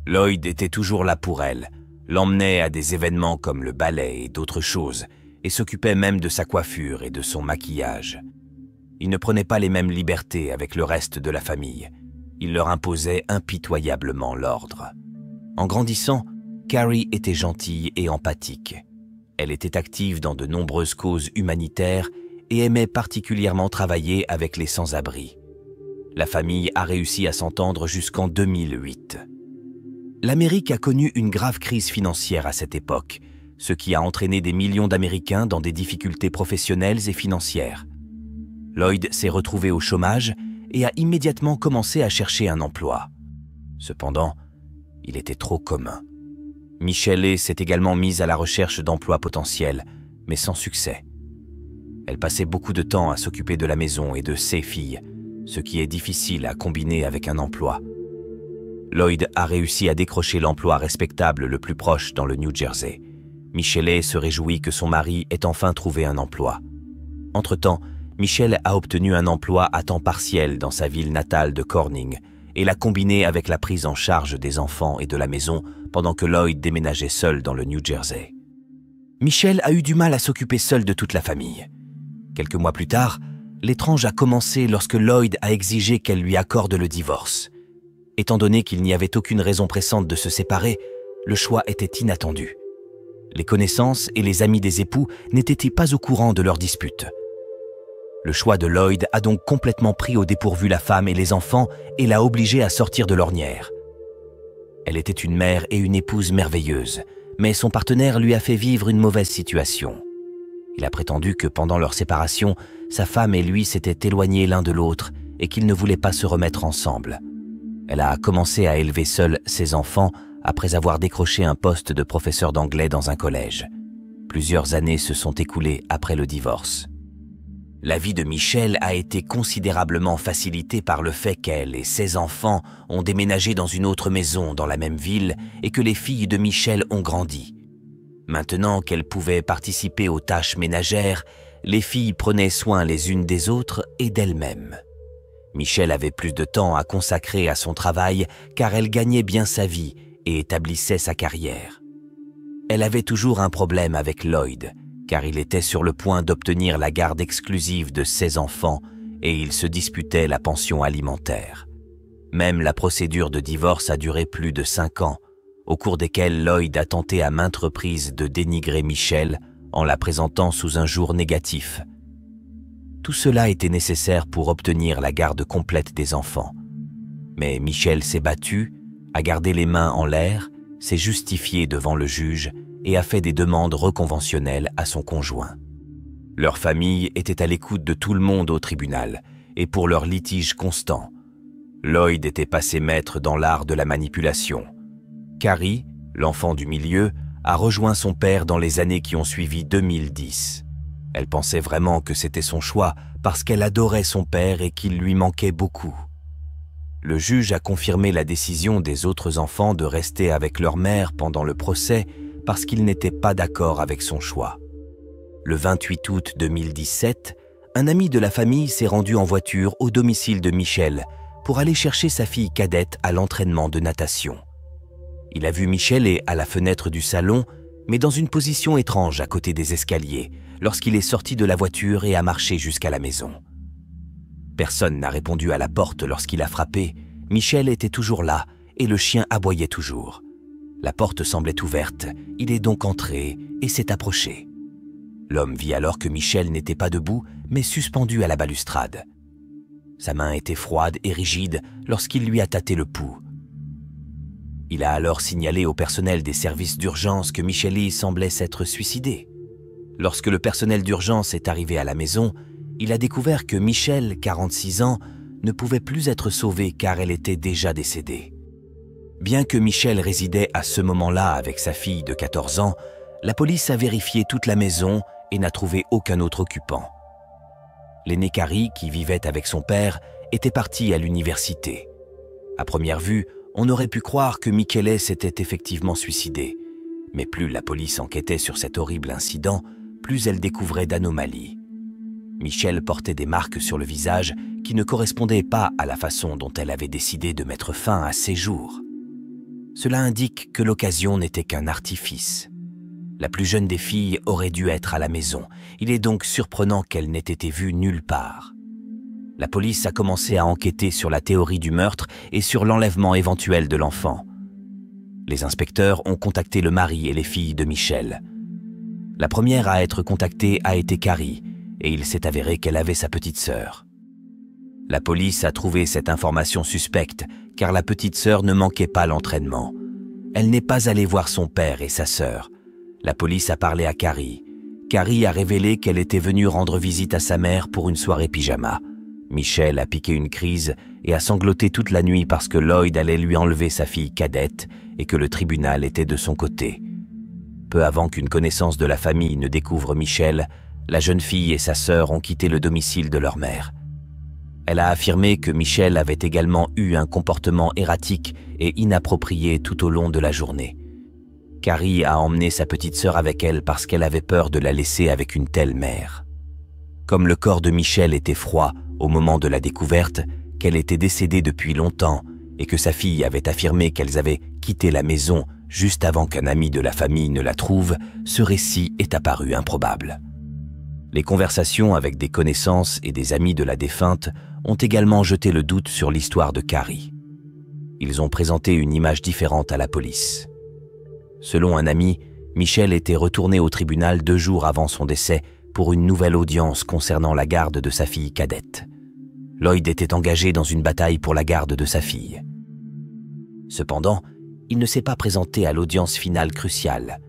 Lloyd était toujours là pour elle, l'emmenait à des événements comme le ballet et d'autres choses, et s'occupait même de sa coiffure et de son maquillage. Il ne prenait pas les mêmes libertés avec le reste de la famille. Il leur imposait impitoyablement l'ordre. En grandissant, Carrie était gentille et empathique. Elle était active dans de nombreuses causes humanitaires et aimait particulièrement travailler avec les sans-abri. La famille a réussi à s'entendre jusqu'en deux mille huit. L'Amérique a connu une grave crise financière à cette époque, ce qui a entraîné des millions d'Américains dans des difficultés professionnelles et financières. Lloyd s'est retrouvé au chômage et a immédiatement commencé à chercher un emploi. Cependant, il était trop commun. Michelle s'est également mise à la recherche d'emplois potentiels, mais sans succès. Elle passait beaucoup de temps à s'occuper de la maison et de ses filles, ce qui est difficile à combiner avec un emploi. Lloyd a réussi à décrocher l'emploi respectable le plus proche dans le New Jersey. Michelet se réjouit que son mari ait enfin trouvé un emploi. Entre-temps, Michel a obtenu un emploi à temps partiel dans sa ville natale de Corning et l'a combiné avec la prise en charge des enfants et de la maison pendant que Lloyd déménageait seul dans le New Jersey. Michel a eu du mal à s'occuper seul de toute la famille. Quelques mois plus tard, l'étrange a commencé lorsque Lloyd a exigé qu'elle lui accorde le divorce. Étant donné qu'il n'y avait aucune raison pressante de se séparer, le choix était inattendu. Les connaissances et les amis des époux n'étaient pas au courant de leur dispute. Le choix de Lloyd a donc complètement pris au dépourvu la femme et les enfants et l'a obligée à sortir de l'ornière. Elle était une mère et une épouse merveilleuses, mais son partenaire lui a fait vivre une mauvaise situation. Il a prétendu que pendant leur séparation, sa femme et lui s'étaient éloignés l'un de l'autre et qu'ils ne voulaient pas se remettre ensemble. Elle a commencé à élever seule ses enfants après avoir décroché un poste de professeur d'anglais dans un collège. Plusieurs années se sont écoulées après le divorce. La vie de Michel a été considérablement facilitée par le fait qu'elle et ses enfants ont déménagé dans une autre maison dans la même ville et que les filles de Michel ont grandi. Maintenant qu'elles pouvaient participer aux tâches ménagères, les filles prenaient soin les unes des autres et d'elles-mêmes. Michel avait plus de temps à consacrer à son travail car elle gagnait bien sa vie et établissait sa carrière. Elle avait toujours un problème avec Lloyd, car il était sur le point d'obtenir la garde exclusive de ses enfants et ils se disputaient la pension alimentaire. Même la procédure de divorce a duré plus de cinq ans, au cours desquels Lloyd a tenté à maintes reprises de dénigrer Michel en la présentant sous un jour négatif. Tout cela était nécessaire pour obtenir la garde complète des enfants. Mais Michel s'est battu, a gardé les mains en l'air, s'est justifié devant le juge et a fait des demandes reconventionnelles à son conjoint. Leur famille était à l'écoute de tout le monde au tribunal et pour leur litige constant. Lloyd était passé maître dans l'art de la manipulation. Carrie, l'enfant du milieu, a rejoint son père dans les années qui ont suivi deux mille dix. Elle pensait vraiment que c'était son choix parce qu'elle adorait son père et qu'il lui manquait beaucoup. Le juge a confirmé la décision des autres enfants de rester avec leur mère pendant le procès parce qu'ils n'étaient pas d'accord avec son choix. Le vingt-huit août deux mille dix-sept, un ami de la famille s'est rendu en voiture au domicile de Michel pour aller chercher sa fille cadette à l'entraînement de natation. Il a vu Michel à la fenêtre du salon, mais dans une position étrange à côté des escaliers, lorsqu'il est sorti de la voiture et a marché jusqu'à la maison. Personne n'a répondu à la porte lorsqu'il a frappé. Michel était toujours là et le chien aboyait toujours. La porte semblait ouverte, il est donc entré et s'est approché. L'homme vit alors que Michel n'était pas debout, mais suspendu à la balustrade. Sa main était froide et rigide lorsqu'il lui a tâté le pouls. Il a alors signalé au personnel des services d'urgence que Micheli semblait s'être suicidée. Lorsque le personnel d'urgence est arrivé à la maison, il a découvert que Michel, quarante-six ans, ne pouvait plus être sauvée car elle était déjà décédée. Bien que Michel résidait à ce moment-là avec sa fille de quatorze ans, la police a vérifié toute la maison et n'a trouvé aucun autre occupant. L'aîné Carrie, qui vivait avec son père, était partie à l'université. À première vue, on aurait pu croire que Michele s'était effectivement suicidé. Mais plus la police enquêtait sur cet horrible incident, plus elle découvrait d'anomalies. Michel portait des marques sur le visage qui ne correspondaient pas à la façon dont elle avait décidé de mettre fin à ses jours. Cela indique que l'occasion n'était qu'un artifice. La plus jeune des filles aurait dû être à la maison. Il est donc surprenant qu'elle n'ait été vue nulle part. La police a commencé à enquêter sur la théorie du meurtre et sur l'enlèvement éventuel de l'enfant. Les inspecteurs ont contacté le mari et les filles de Michel. La première à être contactée a été Carrie, et il s'est avéré qu'elle avait sa petite sœur. La police a trouvé cette information suspecte, car la petite sœur ne manquait pas l'entraînement. Elle n'est pas allée voir son père et sa sœur. La police a parlé à Carrie. Carrie a révélé qu'elle était venue rendre visite à sa mère pour une soirée pyjama. Michel a piqué une crise et a sangloté toute la nuit parce que Lloyd allait lui enlever sa fille cadette et que le tribunal était de son côté. Peu avant qu'une connaissance de la famille ne découvre Michel, la jeune fille et sa sœur ont quitté le domicile de leur mère. Elle a affirmé que Michel avait également eu un comportement erratique et inapproprié tout au long de la journée. Carrie a emmené sa petite sœur avec elle parce qu'elle avait peur de la laisser avec une telle mère. Comme le corps de Michel était froid au moment de la découverte, qu'elle était décédée depuis longtemps et que sa fille avait affirmé qu'elles avaient quitté la maison juste avant qu'un ami de la famille ne la trouve, ce récit est apparu improbable. Les conversations avec des connaissances et des amis de la défunte ont également jeté le doute sur l'histoire de Carrie. Ils ont présenté une image différente à la police. Selon un ami, Michel était retourné au tribunal deux jours avant son décès pour une nouvelle audience concernant la garde de sa fille cadette. Lloyd était engagé dans une bataille pour la garde de sa fille. Cependant, il ne s'est pas présenté à l'audience finale cruciale.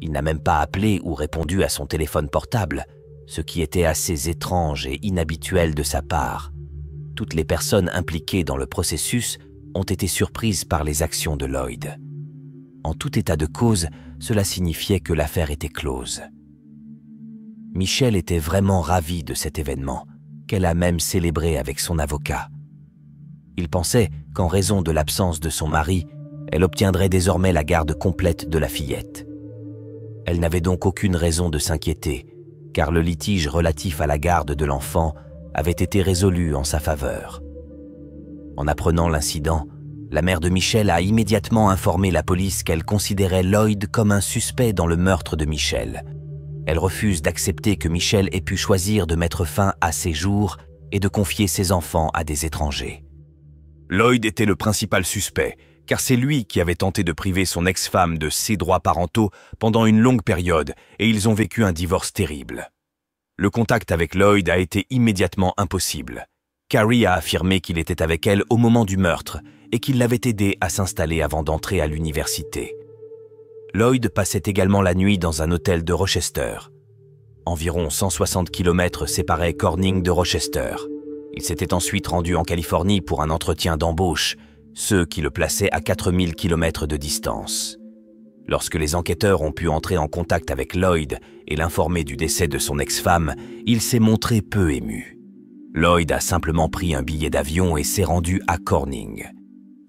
Il n'a même pas appelé ou répondu à son téléphone portable, ce qui était assez étrange et inhabituel de sa part. Toutes les personnes impliquées dans le processus ont été surprises par les actions de Lloyd. En tout état de cause, cela signifiait que l'affaire était close. Michel était vraiment ravi de cet événement, qu'elle a même célébré avec son avocat. Il pensait qu'en raison de l'absence de son mari, elle obtiendrait désormais la garde complète de la fillette. Elle n'avait donc aucune raison de s'inquiéter, car le litige relatif à la garde de l'enfant avait été résolu en sa faveur. En apprenant l'incident, la mère de Michel a immédiatement informé la police qu'elle considérait Lloyd comme un suspect dans le meurtre de Michel. Elle refuse d'accepter que Michel ait pu choisir de mettre fin à ses jours et de confier ses enfants à des étrangers. Lloyd était le principal suspect, car c'est lui qui avait tenté de priver son ex-femme de ses droits parentaux pendant une longue période et ils ont vécu un divorce terrible. Le contact avec Lloyd a été immédiatement impossible. Carrie a affirmé qu'il était avec elle au moment du meurtre et qu'il l'avait aidée à s'installer avant d'entrer à l'université. Lloyd passait également la nuit dans un hôtel de Rochester. Environ cent soixante kilomètres séparaient Corning de Rochester. Il s'était ensuite rendu en Californie pour un entretien d'embauche, ce qui le plaçait à quatre mille kilomètres de distance. Lorsque les enquêteurs ont pu entrer en contact avec Lloyd et l'informer du décès de son ex-femme, il s'est montré peu ému. Lloyd a simplement pris un billet d'avion et s'est rendu à Corning.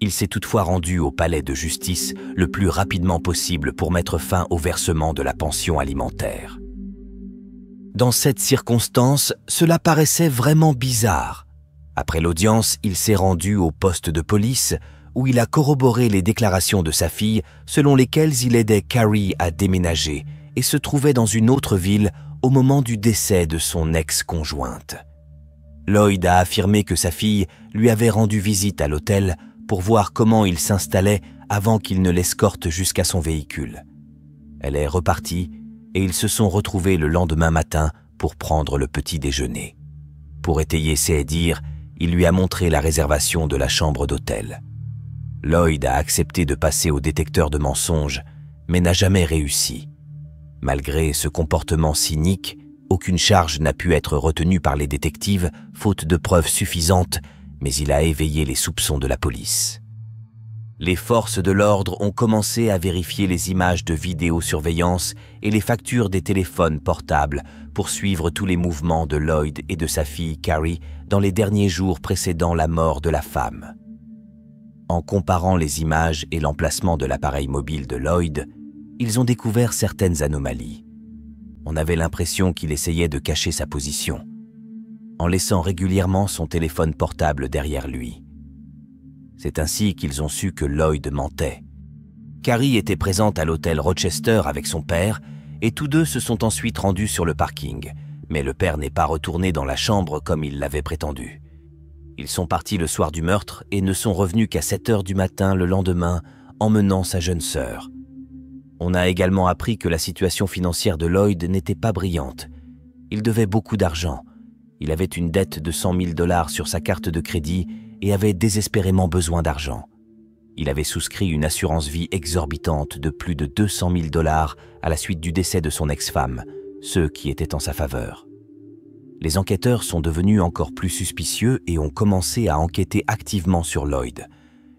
Il s'est toutefois rendu au palais de justice le plus rapidement possible pour mettre fin au versement de la pension alimentaire. Dans cette circonstance, cela paraissait vraiment bizarre. Après l'audience, il s'est rendu au poste de police où il a corroboré les déclarations de sa fille selon lesquelles il aidait Carrie à déménager et se trouvait dans une autre ville au moment du décès de son ex-conjointe. Lloyd a affirmé que sa fille lui avait rendu visite à l'hôtel pour voir comment il s'installait avant qu'il ne l'escorte jusqu'à son véhicule. Elle est repartie et ils se sont retrouvés le lendemain matin pour prendre le petit déjeuner. Pour étayer ses dires, il lui a montré la réservation de la chambre d'hôtel. Lloyd a accepté de passer au détecteur de mensonges, mais n'a jamais réussi. Malgré ce comportement cynique, aucune charge n'a pu être retenue par les détectives, faute de preuves suffisantes, mais il a éveillé les soupçons de la police. Les forces de l'ordre ont commencé à vérifier les images de vidéosurveillance et les factures des téléphones portables pour suivre tous les mouvements de Lloyd et de sa fille Carrie dans les derniers jours précédant la mort de la femme. En comparant les images et l'emplacement de l'appareil mobile de Lloyd, ils ont découvert certaines anomalies. On avait l'impression qu'il essayait de cacher sa position, en laissant régulièrement son téléphone portable derrière lui. C'est ainsi qu'ils ont su que Lloyd mentait. Carrie était présente à l'hôtel Rochester avec son père et tous deux se sont ensuite rendus sur le parking, mais le père n'est pas retourné dans la chambre comme il l'avait prétendu. Ils sont partis le soir du meurtre et ne sont revenus qu'à sept heures du matin le lendemain, emmenant sa jeune sœur. On a également appris que la situation financière de Lloyd n'était pas brillante. Il devait beaucoup d'argent. Il avait une dette de cent mille dollars sur sa carte de crédit et avait désespérément besoin d'argent. Il avait souscrit une assurance vie exorbitante de plus de deux cent mille dollars à la suite du décès de son ex-femme, ce qui était en sa faveur. Les enquêteurs sont devenus encore plus suspicieux et ont commencé à enquêter activement sur Lloyd.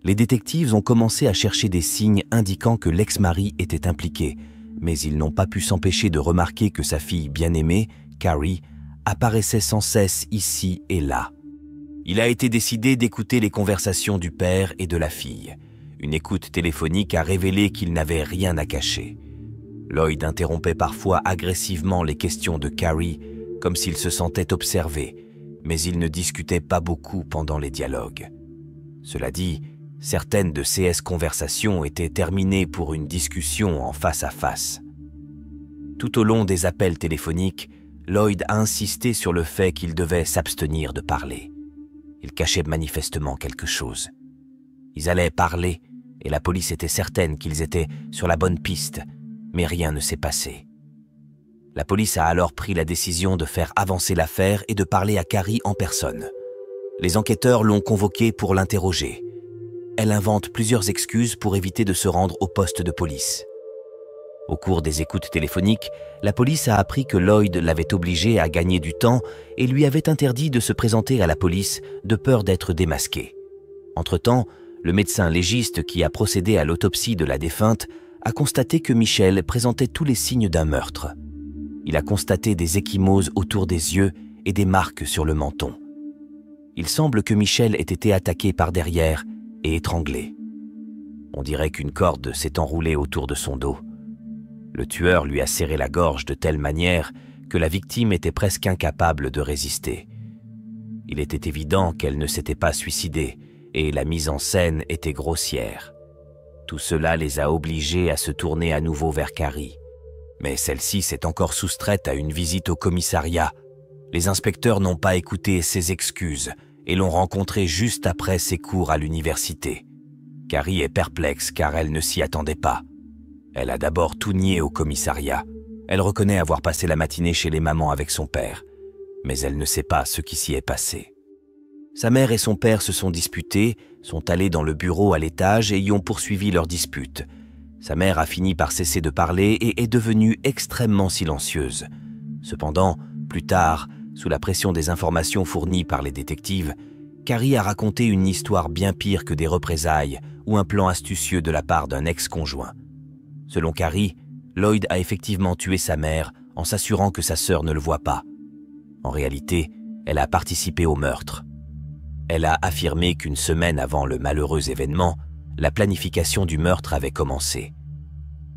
Les détectives ont commencé à chercher des signes indiquant que l'ex-mari était impliqué, mais ils n'ont pas pu s'empêcher de remarquer que sa fille bien-aimée, Carrie, apparaissait sans cesse ici et là. Il a été décidé d'écouter les conversations du père et de la fille. Une écoute téléphonique a révélé qu'il n'avait rien à cacher. Lloyd interrompait parfois agressivement les questions de Carrie, comme s'il se sentait observé, mais il ne discutait pas beaucoup pendant les dialogues. Cela dit, certaines de ces conversations étaient terminées pour une discussion en face à face. Tout au long des appels téléphoniques, Lloyd a insisté sur le fait qu'il devait s'abstenir de parler. Il cachait manifestement quelque chose. Ils allaient parler, et la police était certaine qu'ils étaient sur la bonne piste, mais rien ne s'est passé. La police a alors pris la décision de faire avancer l'affaire et de parler à Carrie en personne. Les enquêteurs l'ont convoquée pour l'interroger. Elle invente plusieurs excuses pour éviter de se rendre au poste de police. Au cours des écoutes téléphoniques, la police a appris que Lloyd l'avait obligé à gagner du temps et lui avait interdit de se présenter à la police de peur d'être démasqué. Entre-temps, le médecin légiste qui a procédé à l'autopsie de la défunte a constaté que Michel présentait tous les signes d'un meurtre. Il a constaté des ecchymoses autour des yeux et des marques sur le menton. Il semble que Michel ait été attaqué par derrière et étranglé. On dirait qu'une corde s'est enroulée autour de son dos. Le tueur lui a serré la gorge de telle manière que la victime était presque incapable de résister. Il était évident qu'elle ne s'était pas suicidée, et la mise en scène était grossière. Tout cela les a obligés à se tourner à nouveau vers Carrie. Mais celle-ci s'est encore soustraite à une visite au commissariat. Les inspecteurs n'ont pas écouté ses excuses et l'ont rencontrée juste après ses cours à l'université. Carrie est perplexe car elle ne s'y attendait pas. Elle a d'abord tout nié au commissariat. Elle reconnaît avoir passé la matinée chez les mamans avec son père, mais elle ne sait pas ce qui s'y est passé. Sa mère et son père se sont disputés, sont allés dans le bureau à l'étage et y ont poursuivi leur dispute. Sa mère a fini par cesser de parler et est devenue extrêmement silencieuse. Cependant, plus tard, sous la pression des informations fournies par les détectives, Carrie a raconté une histoire bien pire que des représailles ou un plan astucieux de la part d'un ex-conjoint. Selon Carrie, Lloyd a effectivement tué sa mère en s'assurant que sa sœur ne le voit pas. En réalité, elle a participé au meurtre. Elle a affirmé qu'une semaine avant le malheureux événement, la planification du meurtre avait commencé.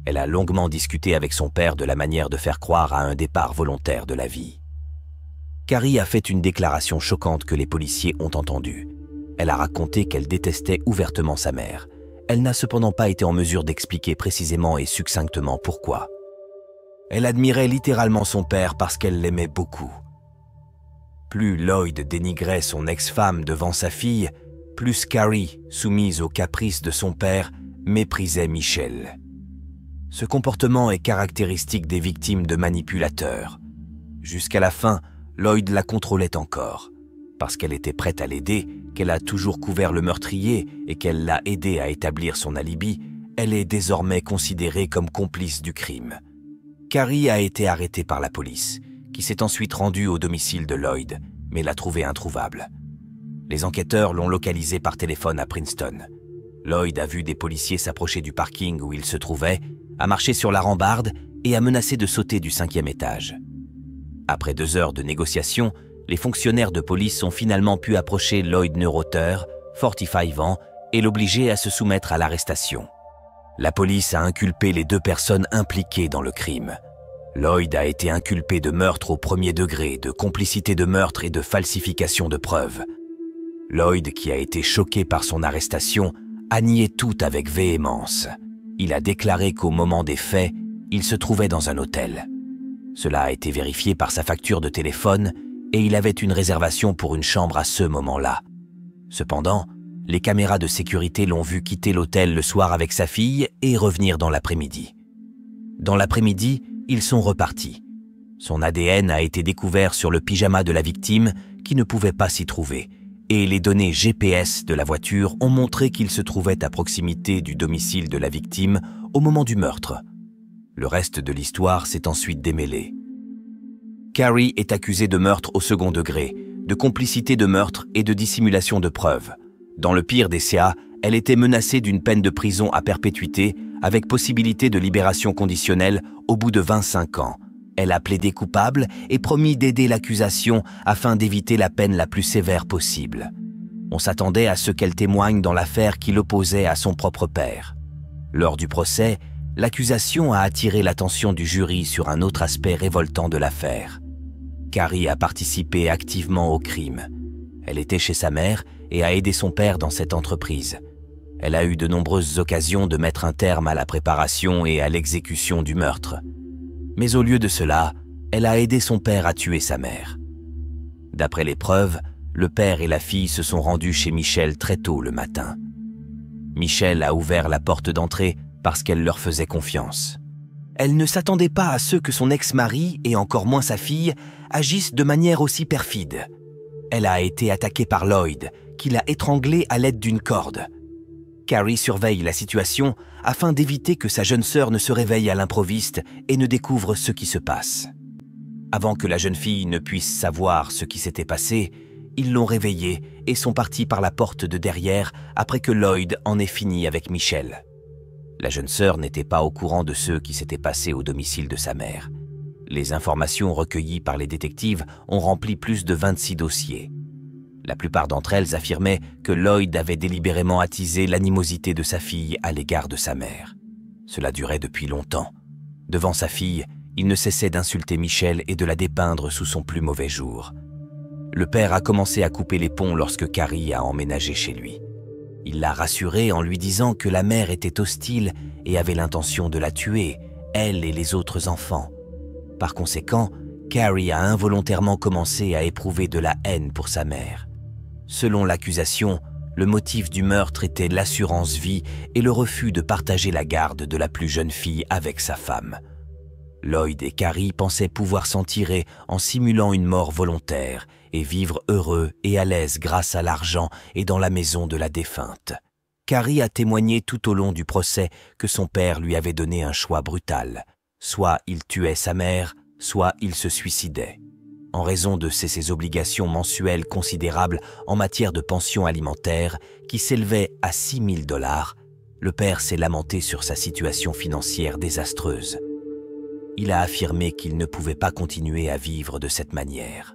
Elle a longuement discuté avec son père de la manière de faire croire à un départ volontaire de la vie. Carrie a fait une déclaration choquante que les policiers ont entendue. Elle a raconté qu'elle détestait ouvertement sa mère. Elle n'a cependant pas été en mesure d'expliquer précisément et succinctement pourquoi. Elle admirait littéralement son père parce qu'elle l'aimait beaucoup. Plus Lloyd dénigrait son ex-femme devant sa fille, plus Carrie, soumise aux caprices de son père, méprisait Michel. Ce comportement est caractéristique des victimes de manipulateurs. Jusqu'à la fin, Lloyd la contrôlait encore. Parce qu'elle était prête à l'aider, qu'elle a toujours couvert le meurtrier et qu'elle l'a aidé à établir son alibi, elle est désormais considérée comme complice du crime. Carrie a été arrêtée par la police, qui s'est ensuite rendu au domicile de Lloyd, mais l'a trouvé introuvable. Les enquêteurs l'ont localisé par téléphone à Princeton. Lloyd a vu des policiers s'approcher du parking où il se trouvait, a marché sur la rambarde et a menacé de sauter du cinquième étage. Après deux heures de négociations, les fonctionnaires de police ont finalement pu approcher Lloyd Neurotter, forty-five ans, et l'obliger à se soumettre à l'arrestation. La police a inculpé les deux personnes impliquées dans le crime. Lloyd a été inculpé de meurtre au premier degré, de complicité de meurtre et de falsification de preuves. Lloyd, qui a été choqué par son arrestation, a nié tout avec véhémence. Il a déclaré qu'au moment des faits, il se trouvait dans un hôtel. Cela a été vérifié par sa facture de téléphone et il avait une réservation pour une chambre à ce moment-là. Cependant, les caméras de sécurité l'ont vu quitter l'hôtel le soir avec sa fille et revenir dans l'après-midi. Dans l'après-midi, ils sont repartis. Son A D N a été découvert sur le pyjama de la victime qui ne pouvait pas s'y trouver et les données G P S de la voiture ont montré qu'il se trouvait à proximité du domicile de la victime au moment du meurtre. Le reste de l'histoire s'est ensuite démêlé. Carrie est accusée de meurtre au second degré, de complicité de meurtre et de dissimulation de preuves. Dans le pire des cas, elle était menacée d'une peine de prison à perpétuité avec possibilité de libération conditionnelle au bout de vingt-cinq ans. Elle a plaidé coupable et promis d'aider l'accusation afin d'éviter la peine la plus sévère possible. on s'attendait à ce qu'elle témoigne dans l'affaire qui l'opposait à son propre père. Lors du procès, l'accusation a attiré l'attention du jury sur un autre aspect révoltant de l'affaire. Carrie a participé activement au crime. Elle était chez sa mère et a aidé son père dans cette entreprise. Elle a eu de nombreuses occasions de mettre un terme à la préparation et à l'exécution du meurtre. Mais au lieu de cela, elle a aidé son père à tuer sa mère. D'après les preuves, le père et la fille se sont rendus chez Michel très tôt le matin. Michel a ouvert la porte d'entrée parce qu'elle leur faisait confiance. Elle ne s'attendait pas à ce que son ex-mari, et encore moins sa fille, agissent de manière aussi perfide. Elle a été attaquée par Lloyd, qui l'a étranglée à l'aide d'une corde. Carrie surveille la situation afin d'éviter que sa jeune sœur ne se réveille à l'improviste et ne découvre ce qui se passe. Avant que la jeune fille ne puisse savoir ce qui s'était passé, ils l'ont réveillée et sont partis par la porte de derrière après que Lloyd en ait fini avec Michel. La jeune sœur n'était pas au courant de ce qui s'était passé au domicile de sa mère. Les informations recueillies par les détectives ont rempli plus de vingt-six dossiers. La plupart d'entre elles affirmaient que Lloyd avait délibérément attisé l'animosité de sa fille à l'égard de sa mère. Cela durait depuis longtemps. Devant sa fille, il ne cessait d'insulter Michel et de la dépeindre sous son plus mauvais jour. Le père a commencé à couper les ponts lorsque Carrie a emménagé chez lui. Il l'a rassurée en lui disant que la mère était hostile et avait l'intention de la tuer, elle et les autres enfants. Par conséquent, Carrie a involontairement commencé à éprouver de la haine pour sa mère. Selon l'accusation, le motif du meurtre était l'assurance vie et le refus de partager la garde de la plus jeune fille avec sa femme. Lloyd et Carrie pensaient pouvoir s'en tirer en simulant une mort volontaire et vivre heureux et à l'aise grâce à l'argent et dans la maison de la défunte. Carrie a témoigné tout au long du procès que son père lui avait donné un choix brutal. Soit il tuait sa mère, soit il se suicidait. En raison de ses, ses obligations mensuelles considérables en matière de pension alimentaire, qui s'élevaient à six mille dollars, le père s'est lamenté sur sa situation financière désastreuse. Il a affirmé qu'il ne pouvait pas continuer à vivre de cette manière.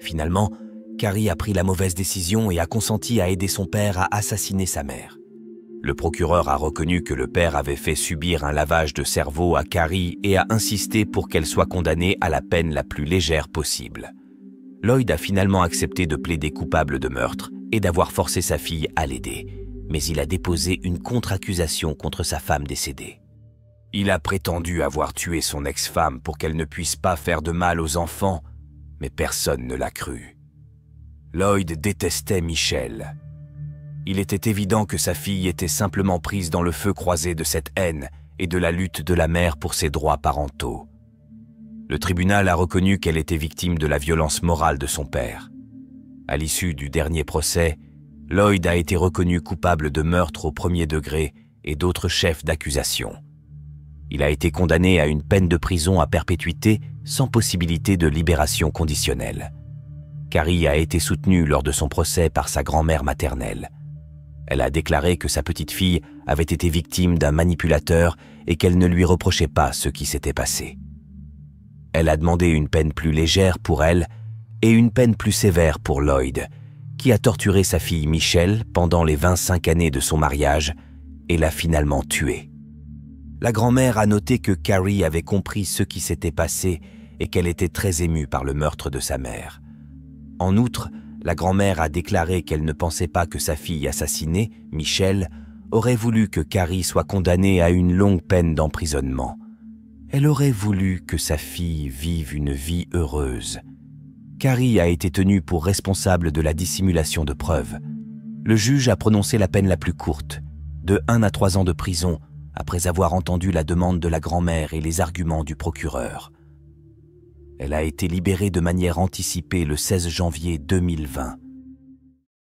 Finalement, Carrie a pris la mauvaise décision et a consenti à aider son père à assassiner sa mère. Le procureur a reconnu que le père avait fait subir un lavage de cerveau à Carrie et a insisté pour qu'elle soit condamnée à la peine la plus légère possible. Lloyd a finalement accepté de plaider coupable de meurtre et d'avoir forcé sa fille à l'aider, mais il a déposé une contre-accusation contre sa femme décédée. Il a prétendu avoir tué son ex-femme pour qu'elle ne puisse pas faire de mal aux enfants, mais personne ne l'a cru. Lloyd détestait Michel. Il était évident que sa fille était simplement prise dans le feu croisé de cette haine et de la lutte de la mère pour ses droits parentaux. Le tribunal a reconnu qu'elle était victime de la violence morale de son père. À l'issue du dernier procès, Lloyd a été reconnu coupable de meurtre au premier degré et d'autres chefs d'accusation. Il a été condamné à une peine de prison à perpétuité sans possibilité de libération conditionnelle. Carrie a été soutenue lors de son procès par sa grand-mère maternelle. Elle a déclaré que sa petite fille avait été victime d'un manipulateur et qu'elle ne lui reprochait pas ce qui s'était passé. Elle a demandé une peine plus légère pour elle et une peine plus sévère pour Lloyd, qui a torturé sa fille Michelle pendant les vingt-cinq années de son mariage et l'a finalement tuée. La grand-mère a noté que Carrie avait compris ce qui s'était passé et qu'elle était très émue par le meurtre de sa mère. En outre, la grand-mère a déclaré qu'elle ne pensait pas que sa fille assassinée, Michelle, aurait voulu que Carrie soit condamnée à une longue peine d'emprisonnement. Elle aurait voulu que sa fille vive une vie heureuse. Carrie a été tenue pour responsable de la dissimulation de preuves. Le juge a prononcé la peine la plus courte, de un à trois ans de prison, après avoir entendu la demande de la grand-mère et les arguments du procureur. Elle a été libérée de manière anticipée le seize janvier deux mille vingt.